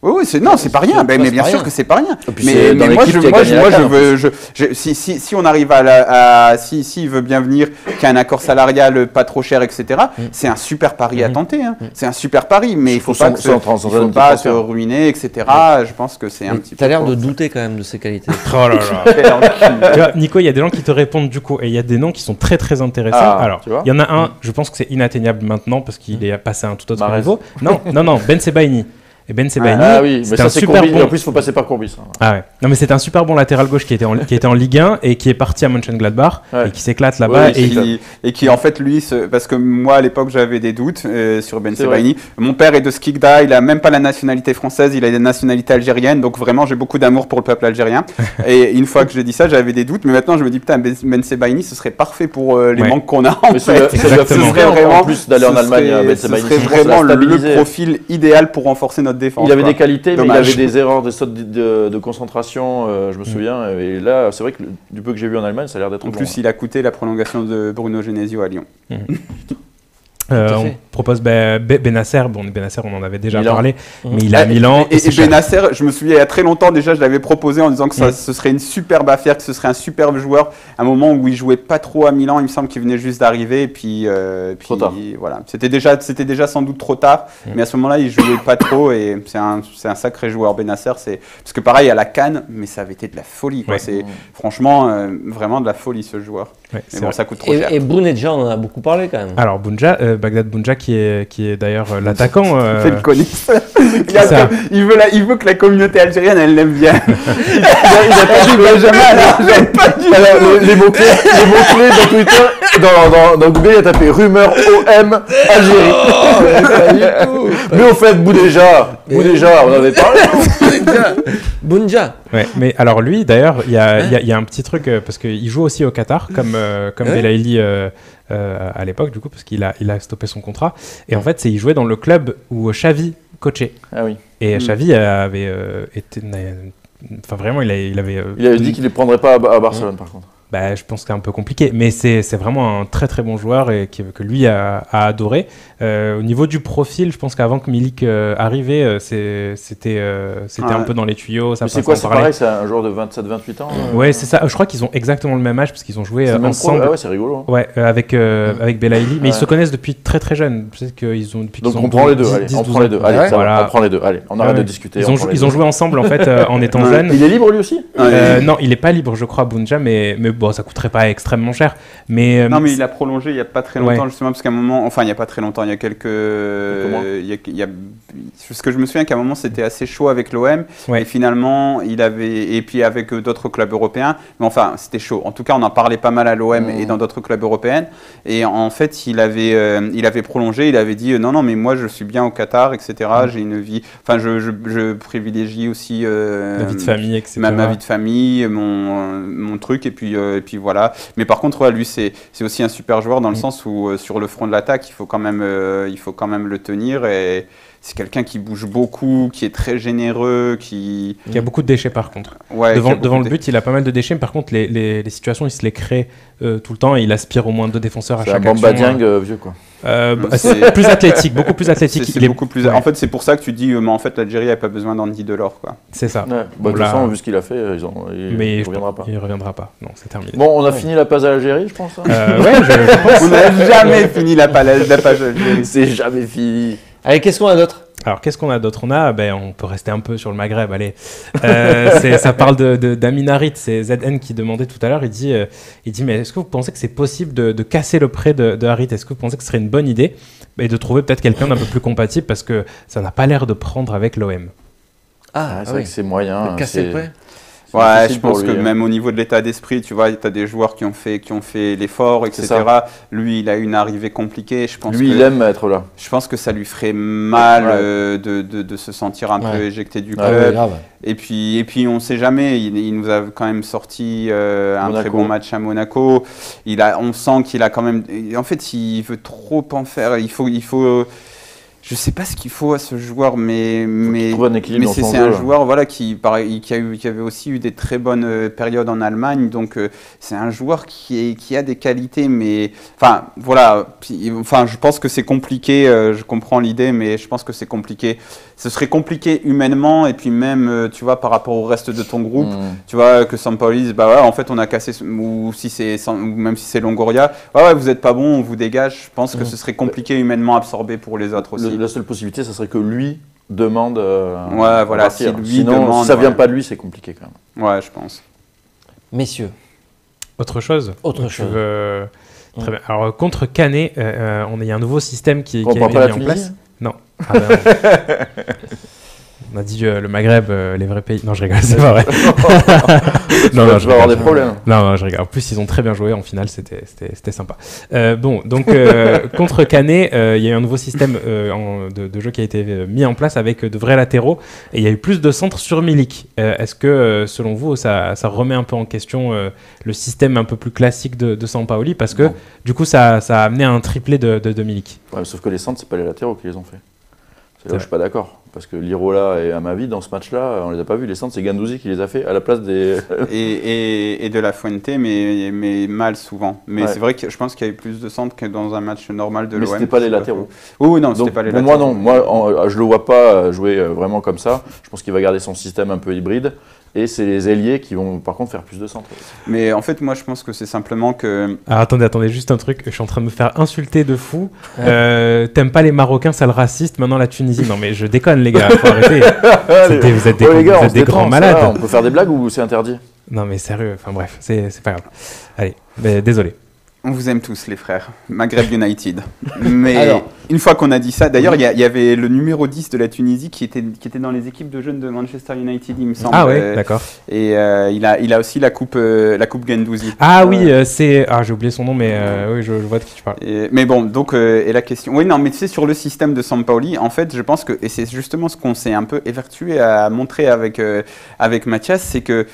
Oui, oui, c'est, non, c'est pas rien. Mais, mais bien sûr que c'est pas rien. Mais, mais moi, je, moi, je, moi, je veux, je, je, si, si, si on arrive à, la, à si, si il veut bien venir, qu'il y a un accord salarial pas trop cher, et cetera. Mm. C'est un super pari mm. à tenter. Hein. Mm. C'est un super pari, mais il faut pas se, faut pas se ruiner, et cetera. Ouais. Je pense que c'est un mais petit. T'as peu l'air de douter quand même de ses qualités. Oh là là. Tu vois, Nico, il y a des gens qui te répondent du coup, et il y a des noms qui sont très très intéressants. Ah, alors, il y en a un, je pense que c'est inatteignable maintenant parce qu'il est passé à un tout autre niveau. Non, non, non, Bensebaini. Et Bensebaini, ah, ah oui, c'est un super Courbis, bon. En plus, il faut passer par Courbis. Ah ouais. Non, mais c'est un super bon latéral gauche qui était en, qui était en Ligue un et qui est parti à Mönchengladbach ouais. et qui s'éclate là-bas ouais, et, et, qui, et qui en fait lui, se, parce que moi à l'époque j'avais des doutes euh, sur Bensebaini. Mon père est de Skikda, il a même pas la nationalité française, il a la nationalité algérienne, donc vraiment j'ai beaucoup d'amour pour le peuple algérien. Et une fois que j'ai dit ça, j'avais des doutes, mais maintenant je me dis putain, Bensebaini, ce serait parfait pour euh, les ouais. manques qu'on a. En mais fait. Ce serait vraiment plus d'aller en Allemagne. Ce serait vraiment le profil idéal pour renforcer notre défense, il avait quoi. Des qualités, Dommage. Mais il avait des erreurs, des sautes de, de, de concentration, euh, je me souviens. Mmh. Et là, c'est vrai que le, du peu que j'ai vu en Allemagne, ça a l'air d'être en bon. En plus, là. Il a coûté la prolongation de Bruno Genesio à Lyon. Mmh. Euh, on propose ben, ben, Bennacer. Bon, Bennacer, on en avait déjà Milan. Parlé, mmh. mais il a Milan. Et, et, et Bennacer, je me souviens il y a très longtemps déjà, je l'avais proposé en disant que ça, mmh. ce serait une superbe affaire, que ce serait un superbe joueur. À un moment où il jouait pas trop à Milan, il me semble qu'il venait juste d'arriver, et puis, euh, puis voilà, c'était déjà, c'était déjà sans doute trop tard. Mmh. Mais à ce moment-là, il jouait pas trop, et c'est un, c'est un sacré joueur Bennacer. C'est parce que pareil à la Cannes, mais ça avait été de la folie. Quoi. Ouais. C'est mmh. franchement euh, vraiment de la folie ce joueur. Ouais, mais bon, vrai. Ça coûte trop et, cher. Et Bounedjah, on en a beaucoup parlé quand même. Alors Bounedjah. Euh, Bagdad Bounedjah qui est, qui est d'ailleurs l'attaquant. Euh... C'est le connisse. Il, a, il, veut la, il veut que la communauté algérienne, elle l'aime bien. Il n'a pas jamais alors, les, les mots-clés, les mots-clés dans Twitter, dans, dans, dans Google, il a tapé rumeur O M Algérie. Oh, mais, mais au fait, Bounedjah, Bounedjah, on en avait parlé. Bounedjah. Ouais, mais alors lui, d'ailleurs, il y, hein y, y a un petit truc, parce qu'il joue aussi au Qatar, comme, euh, comme hein Belaïli. Euh, Euh, à l'époque du coup parce qu'il a, il a stoppé son contrat et en fait c'est, il jouait dans le club où Xavi coachait ah oui. et mmh. Xavi avait euh, été enfin vraiment il, a, il avait euh, il avait dit qu'il ne les prendrait pas à, à Barcelone mmh. par contre bah, je pense que c'est un peu compliqué mais c'est, c'est vraiment un très très bon joueur et qui, que lui a, a adoré euh, au niveau du profil je pense qu'avant que Milik euh, arrivait euh, c'est, c'était, euh, c'était ah, un ouais. peu dans les tuyaux ça mais c'est quoi c'est pareil c'est un joueur de vingt-sept vingt-huit ans euh, ouais euh, c'est ça je crois qu'ils ont exactement le même âge parce qu'ils ont joué euh, ensemble ah ouais c'est rigolo hein. ouais euh, avec, euh, mmh. avec Belaïli mais ouais. ils se connaissent depuis très très jeunes peut-être qu'ils ont depuis donc qu'ils on, ont prend deux, dix, allez, dix, on prend les deux allez, ouais. ça voilà. va, on prend les deux allez on arrête ouais. de discuter ils ont joué ensemble en fait en étant jeunes il est libre lui aussi non il n'est pas libre je crois Bounedjah mais bon, ça coûterait pas extrêmement cher, mais non, mais il a prolongé il y a pas très longtemps ouais. justement parce qu'à un moment, enfin il y a pas très longtemps, il y a quelques, il y a, il y a, parce que je me souviens qu'à un moment c'était assez chaud avec l'O M ouais. et finalement il avait et puis avec d'autres clubs européens, mais enfin c'était chaud. En tout cas, on en parlait pas mal à l'O M mmh. et dans d'autres clubs européens. Et en fait, il avait, euh, il avait prolongé, il avait dit euh, non non, mais moi je suis bien au Qatar, et cetera. Mmh. J'ai une vie, enfin je, je, je privilégie aussi euh, ma vie de famille, et cetera. Ma, ma vie de famille, mon, mon truc et puis euh, euh, et puis voilà. Mais par contre, ouais, lui, c'est aussi un super joueur dans le oui. sens où, euh, sur le front de l'attaque, il faut quand même, euh, il faut quand même le tenir. Et c'est quelqu'un qui bouge beaucoup, qui est très généreux, qui... Qui a beaucoup de déchets, par contre. Ouais, devant devant le but, il a pas mal de déchets. Mais par contre, les, les, les situations, il se les crée euh, tout le temps. Et il aspire au moins deux défenseurs à chaque action. C'est un Dieng euh, vieux, quoi. Euh, c'est plus athlétique, beaucoup plus athlétique. C est, c est il beaucoup est... plus... Ouais. En fait, c'est pour ça que tu dis, euh, mais en fait, l'Algérie n'avait pas besoin d'Andy Delors, quoi. C'est ça. Ouais. Bah, de toute façon, vu ce qu'il a fait, ils ont... il ne reviendra pas. Il ne reviendra pas. Non, c'est terminé. Bon, on a ouais. fini la page à l'Algérie, je pense. Hein. Euh, ouais, je, je pense. On n'a jamais fini la page à l'Algérie. C'est jamais fini. Allez, qu'est-ce qu'on a d'autre ? Alors, qu'est-ce qu'on a d'autre ? On a, ben, on peut rester un peu sur le Maghreb, allez. Euh, ça parle de, de, d'Amine Harit, c'est Z N qui demandait tout à l'heure, il dit, euh, il dit, mais est-ce que vous pensez que c'est possible de, de casser le prêt de, de Harit ? Est-ce que vous pensez que ce serait une bonne idée ? Et de trouver peut-être quelqu'un d'un peu plus compatible, parce que ça n'a pas l'air de prendre avec l'O M. Ah, c'est ah, vrai oui. que c'est moyen. Casser le prêt ? Ouais, je pense que même au niveau de l'état d'esprit, tu vois, tu as des joueurs qui ont fait, qui ont fait l'effort, et cetera. Lui, il a une arrivée compliquée. Je pense lui, que, il aime être là. Je pense que ça lui ferait mal ouais. euh, de, de, de se sentir un ouais. peu éjecté du club. Ouais, ouais, et, puis, et puis, on ne sait jamais. Il, il nous a quand même sorti euh, un Monaco. très bon match à Monaco. Il a, on sent qu'il a quand même... En fait, il veut trop en faire. Il faut... Il faut Je sais pas ce qu'il faut à ce joueur, mais, mais, mais c'est un joueur voilà, qui, pareil, qui, a eu, qui avait aussi eu des très bonnes euh, périodes en Allemagne. Donc, euh, c'est un joueur qui, est, qui a des qualités, mais... Enfin, voilà. Enfin, je pense que c'est compliqué. Euh, je comprends l'idée, mais je pense que c'est compliqué. Ce serait compliqué humainement et puis même, euh, tu vois, par rapport au reste de ton groupe. Mmh. Tu vois, que Sampaoli dise, bah ouais, en fait, on a cassé... Ou, si c'est, ou même si c'est Longoria. Ah ouais, vous n'êtes pas bon, on vous dégage. Je pense mmh. que ce serait compliqué humainement absorbé pour les autres aussi. Le, La seule possibilité, ça serait que lui demande. Euh, ouais, voilà. Si lui Sinon, demande, si ça vient ouais. pas de lui, c'est compliqué quand même. Ouais, je pense. Messieurs. Autre chose. Autre chose. Veux... Mmh. Très bien. Alors contre Canet, euh, on a y a un nouveau système qui, on qui est mis en place. Non. Ah ben, on... on a dit euh, le Maghreb, euh, les vrais pays. Non, je rigole, c'est pas vrai. non, non, je vais avoir des problèmes. Non, non, je rigole. En plus, ils ont très bien joué en finale, c'était, c'était, c'était sympa. Euh, bon, donc euh, contre Canet, il euh, y a eu un nouveau système euh, en, de, de jeu qui a été mis en place avec de vrais latéraux et il y a eu plus de centres sur Milik. Euh, est-ce que, selon vous, ça, ça remet un peu en question euh, le système un peu plus classique de, de Sampaoli parce que, non. du coup, ça, ça a amené à un triplé de, de, de Milik. Ouais, sauf que les centres, c'est pas les latéraux qui les ont fait. Là, je ne suis pas d'accord, parce que Lirola et Amavi, dans ce match-là, on ne les a pas vus. Les centres, c'est Guendouzi qui les a fait à la place des... et, et, et de la Fuente, mais, mais mal souvent. Mais ouais. c'est vrai que je pense qu'il y avait plus de centres que dans un match normal de l'O M. Mais ce n'était pas les latéraux. Oui, non, ce n'était pas les latéraux. Moi, non, moi, en, je ne le vois pas jouer vraiment comme ça. Je pense qu'il va garder son système un peu hybride. Et c'est les ailiers qui vont, par contre, faire plus de centres. Mais en fait, moi, je pense que c'est simplement que... Ah, attendez, attendez, juste un truc. Je suis en train de me faire insulter de fou. Ouais. Euh, T'aimes pas les Marocains, sale raciste. Maintenant, la Tunisie. Non, mais je déconne, les gars. Faut arrêter. Allez, vous êtes des, ouais, gros, gars, vous êtes des grands malades. Va, on peut faire des blagues ou c'est interdit ? Non, mais sérieux. Enfin, bref, c'est pas grave. Allez, mais, désolé. On vous aime tous, les frères. Maghreb United. Mais alors, une fois qu'on a dit ça, d'ailleurs, il oui. y, y avait le numéro dix de la Tunisie qui était, qui était dans les équipes de jeunes de Manchester United, il me semble. Ah oui, d'accord. Et euh, il, a, il a aussi la coupe, euh, la coupe Guendouzi. Ah euh, oui, euh, c'est... Ah, j'ai oublié son nom, mais euh, oui, je, je vois de qui tu parles. Et, mais bon, donc, euh, et la question... Oui, non, mais tu sais, sur le système de Sampaoli, en fait, je pense que... Et c'est justement ce qu'on s'est un peu évertué à montrer avec, euh, avec Mathias, c'est que...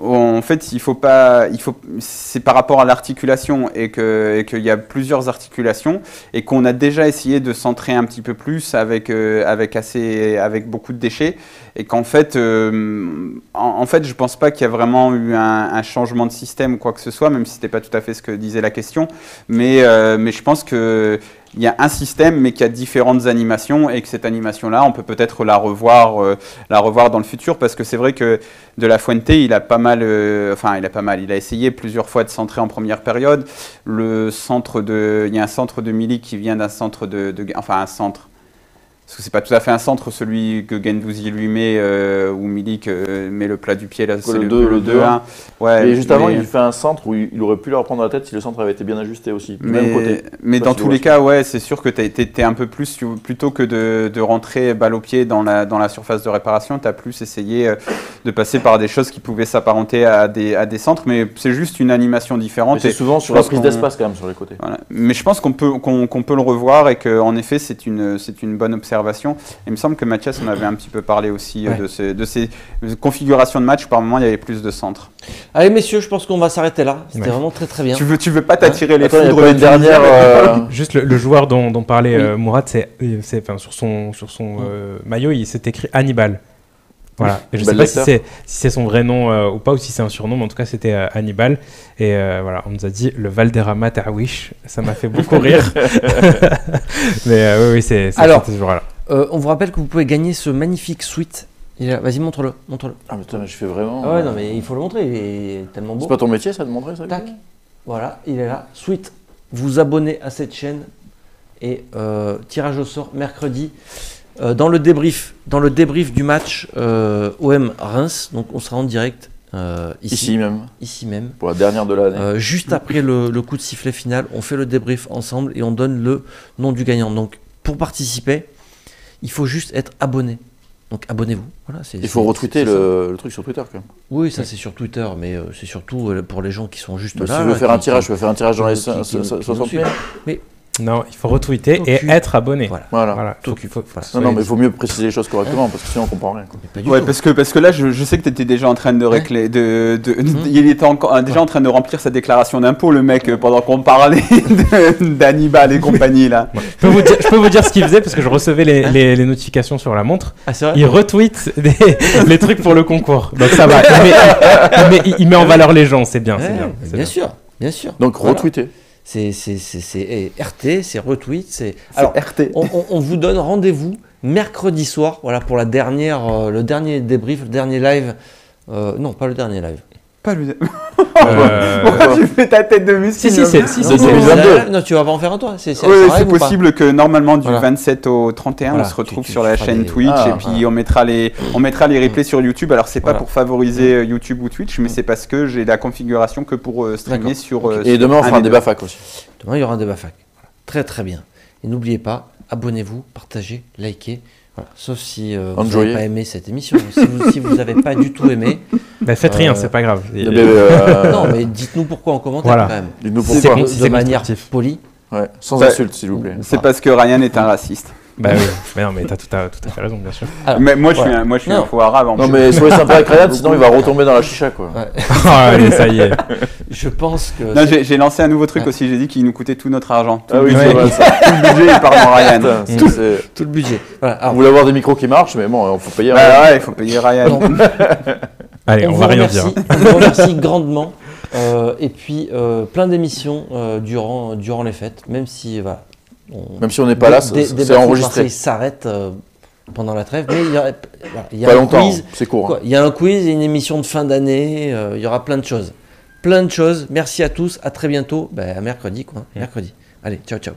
En fait, il faut pas, il faut, c'est par rapport à l'articulation et que, et qu'il y a plusieurs articulations et qu'on a déjà essayé de centrer un petit peu plus avec, euh, avec assez, avec beaucoup de déchets et qu'en fait, euh, en, en fait, je pense pas qu'il y a vraiment eu un, un changement de système ou quoi que ce soit, même si c'était pas tout à fait ce que disait la question, mais, euh, mais je pense que il y a un système, mais qui a différentes animations et que cette animation-là, on peut peut-être la revoir, euh, la revoir dans le futur parce que c'est vrai que de la Fuente, il a pas mal, euh, enfin il a pas mal, il a essayé plusieurs fois de centrer en première période. Le centre de, il y a un centre de Milik qui vient d'un centre de, de, enfin un centre. Parce que c'est pas tout à fait un centre, celui que Guendouzi lui met, euh, ou Milik euh, met le plat du pied, là, c'est le deux un. Ouais, mais juste mais... avant, il fait un centre où il aurait pu leur prendre la tête si le centre avait été bien ajusté aussi, du mais, même côté. Mais dans si tous les cas, ouais, c'est sûr que tu étais un peu plus, plutôt que de, de rentrer balle au pied dans la, dans la surface de réparation, tu as plus essayé de passer par des choses qui pouvaient s'apparenter à des, à des centres, mais c'est juste une animation différente. C'est souvent sur la prise d'espace quand même, sur les côtés. Voilà. Mais je pense qu'on peut, qu'on, qu'on peut le revoir et qu'en effet, c'est une, c'est une bonne observation observation. Il me semble que Mathias en avait un petit peu parlé aussi, ouais, de, ce, de ces configurations de match où par moment il y avait plus de centres. Allez messieurs, je pense qu'on va s'arrêter là. C'était ouais. vraiment très très bien. Tu veux, tu veux pas t'attirer ouais. les foudres des dernières. Euh... Juste le, le joueur dont, dont parlait oui. euh, Mourad, c'est, c'est, enfin, sur son, sur son oui. euh, maillot, il s'est écrit Hannibal. Voilà. Et je ne sais pas si c'est, si c'est son vrai nom euh, ou pas, ou si c'est un surnom, mais en tout cas, c'était euh, Hannibal. Et euh, voilà, on nous a dit le Valderrama Tawish. Ça m'a fait beaucoup rire. Mais euh, oui, oui, c'est ce jour-là. Euh, on vous rappelle que vous pouvez gagner ce magnifique suite. Vas-y, montre-le. montre-le. Ah, mais putain, mais je fais vraiment. Ah ouais, euh... non, mais il faut le montrer. Il est tellement beau. C'est pas ton métier, ça, de montrer ça? Tac. Voilà, il est là. Suite. Vous abonnez à cette chaîne. Et euh, tirage au sort mercredi. Euh, dans le débrief, dans le débrief du match euh, O M Reims, donc on sera en direct euh, ici, ici même, ici même, pour la dernière de l'année. Euh, juste après le, le coup de sifflet final, on fait le débrief ensemble et on donne le nom du gagnant. Donc pour participer, il faut juste être abonné. Donc abonnez-vous. Voilà, c'est, il faut retweeter le, le truc sur Twitter quand même. Oui, ça ouais. c'est sur Twitter, mais euh, c'est surtout euh, pour les gens qui sont juste mais là. Si je veux faire un tirage, je veux faire un tirage dans les soixante mille. Mais non, il faut retweeter et être abonné. Voilà. Voilà. Faut, faut, voilà. Non, non, mais il faut mieux préciser les choses correctement parce que sinon on ne comprend rien. Ouais, parce que, parce que là, je, je sais que tu étais déjà en train de régler. Hein de, de, mmh. Il était encore, déjà ouais. en train de remplir sa déclaration d'impôt, le mec, pendant qu'on parlait d'Hannibal et compagnie. Là. Ouais. Je, peux vous dire, je peux vous dire ce qu'il faisait parce que je recevais les, hein les, les notifications sur la montre. Ah, c'est vrai, il retweet des, les trucs pour le concours. Donc ça va. Il met, il met, il met, il met en valeur les gens, c'est bien. Ouais, c'est bien, c'est bien, bien sûr, bien sûr. Donc voilà. Retweeter. C'est, c'est, c'est, c'est R T, c'est retweet, c'est... Alors, R T. On, on, on vous donne rendez-vous mercredi soir, voilà, pour la dernière, euh, le dernier débrief, le dernier live. Euh, non, pas le dernier live. Pas le dernier... Euh... Pourquoi tu fais ta tête de muscle? Si, si, c'est, si, non, c'est, non, c'est, c'est vingt-deux. Non, tu vas en faire un, toi. C'est, c'est, oui, c'est possible que normalement du voilà. vingt-sept au trente et un, voilà, on se retrouve tu, tu, sur tu la chaîne des... Twitch ah, et puis ah. on, mettra les, on mettra les replays mmh. sur YouTube. Alors, c'est voilà. pas pour favoriser mmh. YouTube ou Twitch, mais mmh. c'est parce que j'ai la configuration que pour euh, streamer D'accord. sur. Okay. Euh, et sur demain, on fera un débat fac aussi. Demain, il y aura un débat fac. Voilà. Très, très bien. Et n'oubliez pas, abonnez-vous, partagez, likez. Voilà. Sauf si euh, vous n'avez pas aimé cette émission. Si vous n'avez si pas du tout aimé, bah, faites euh, rien, c'est pas grave. Euh, euh... Non, mais dites-nous pourquoi en commentaire voilà. quand même. Dites-nous pourquoi. De, de, de manière polie, ouais. sans bah, insulte, s'il vous plaît. C'est parce que Ryan est un raciste. Bah oui, mais non, mais t'as tout à, tout à fait raison, bien sûr. Alors, mais moi, ouais. je suis un, moi, je suis non. un faux arabe. En non, mais soyez sympa avec Ryan, sinon il va retomber dans la chicha, quoi. Ouais. Oh, allez, ça y est. Je pense que. Non, j'ai, j'ai lancé un nouveau truc ah. aussi. J'ai dit qu'il nous coûtait tout notre argent. Tout ah oui, c'est vrai, ça. Tout le budget, pardon, Ryan. C'est, tout, c'est... tout le budget. Voilà, alors, on voulait avoir des micros qui marchent, mais bon, il faut payer Ryan. Bah, ouais, il faut payer Ryan. Allez, on, on va rien dire. On vous remercie grandement. Euh, et puis, euh, plein d'émissions euh, durant, durant les fêtes, même si. Voilà, On Même si on n'est pas dé- là, dé- c'est, dé- c'est enregistré. Il s'arrête euh, pendant la trêve, mais il y a, il y a pas un quiz. C'est court. Hein. Il y a un quiz, une émission de fin d'année, euh, il y aura plein de choses. Plein de choses. Merci à tous, à très bientôt. Ben, à mercredi, quoi. Mercredi. Allez, ciao, ciao.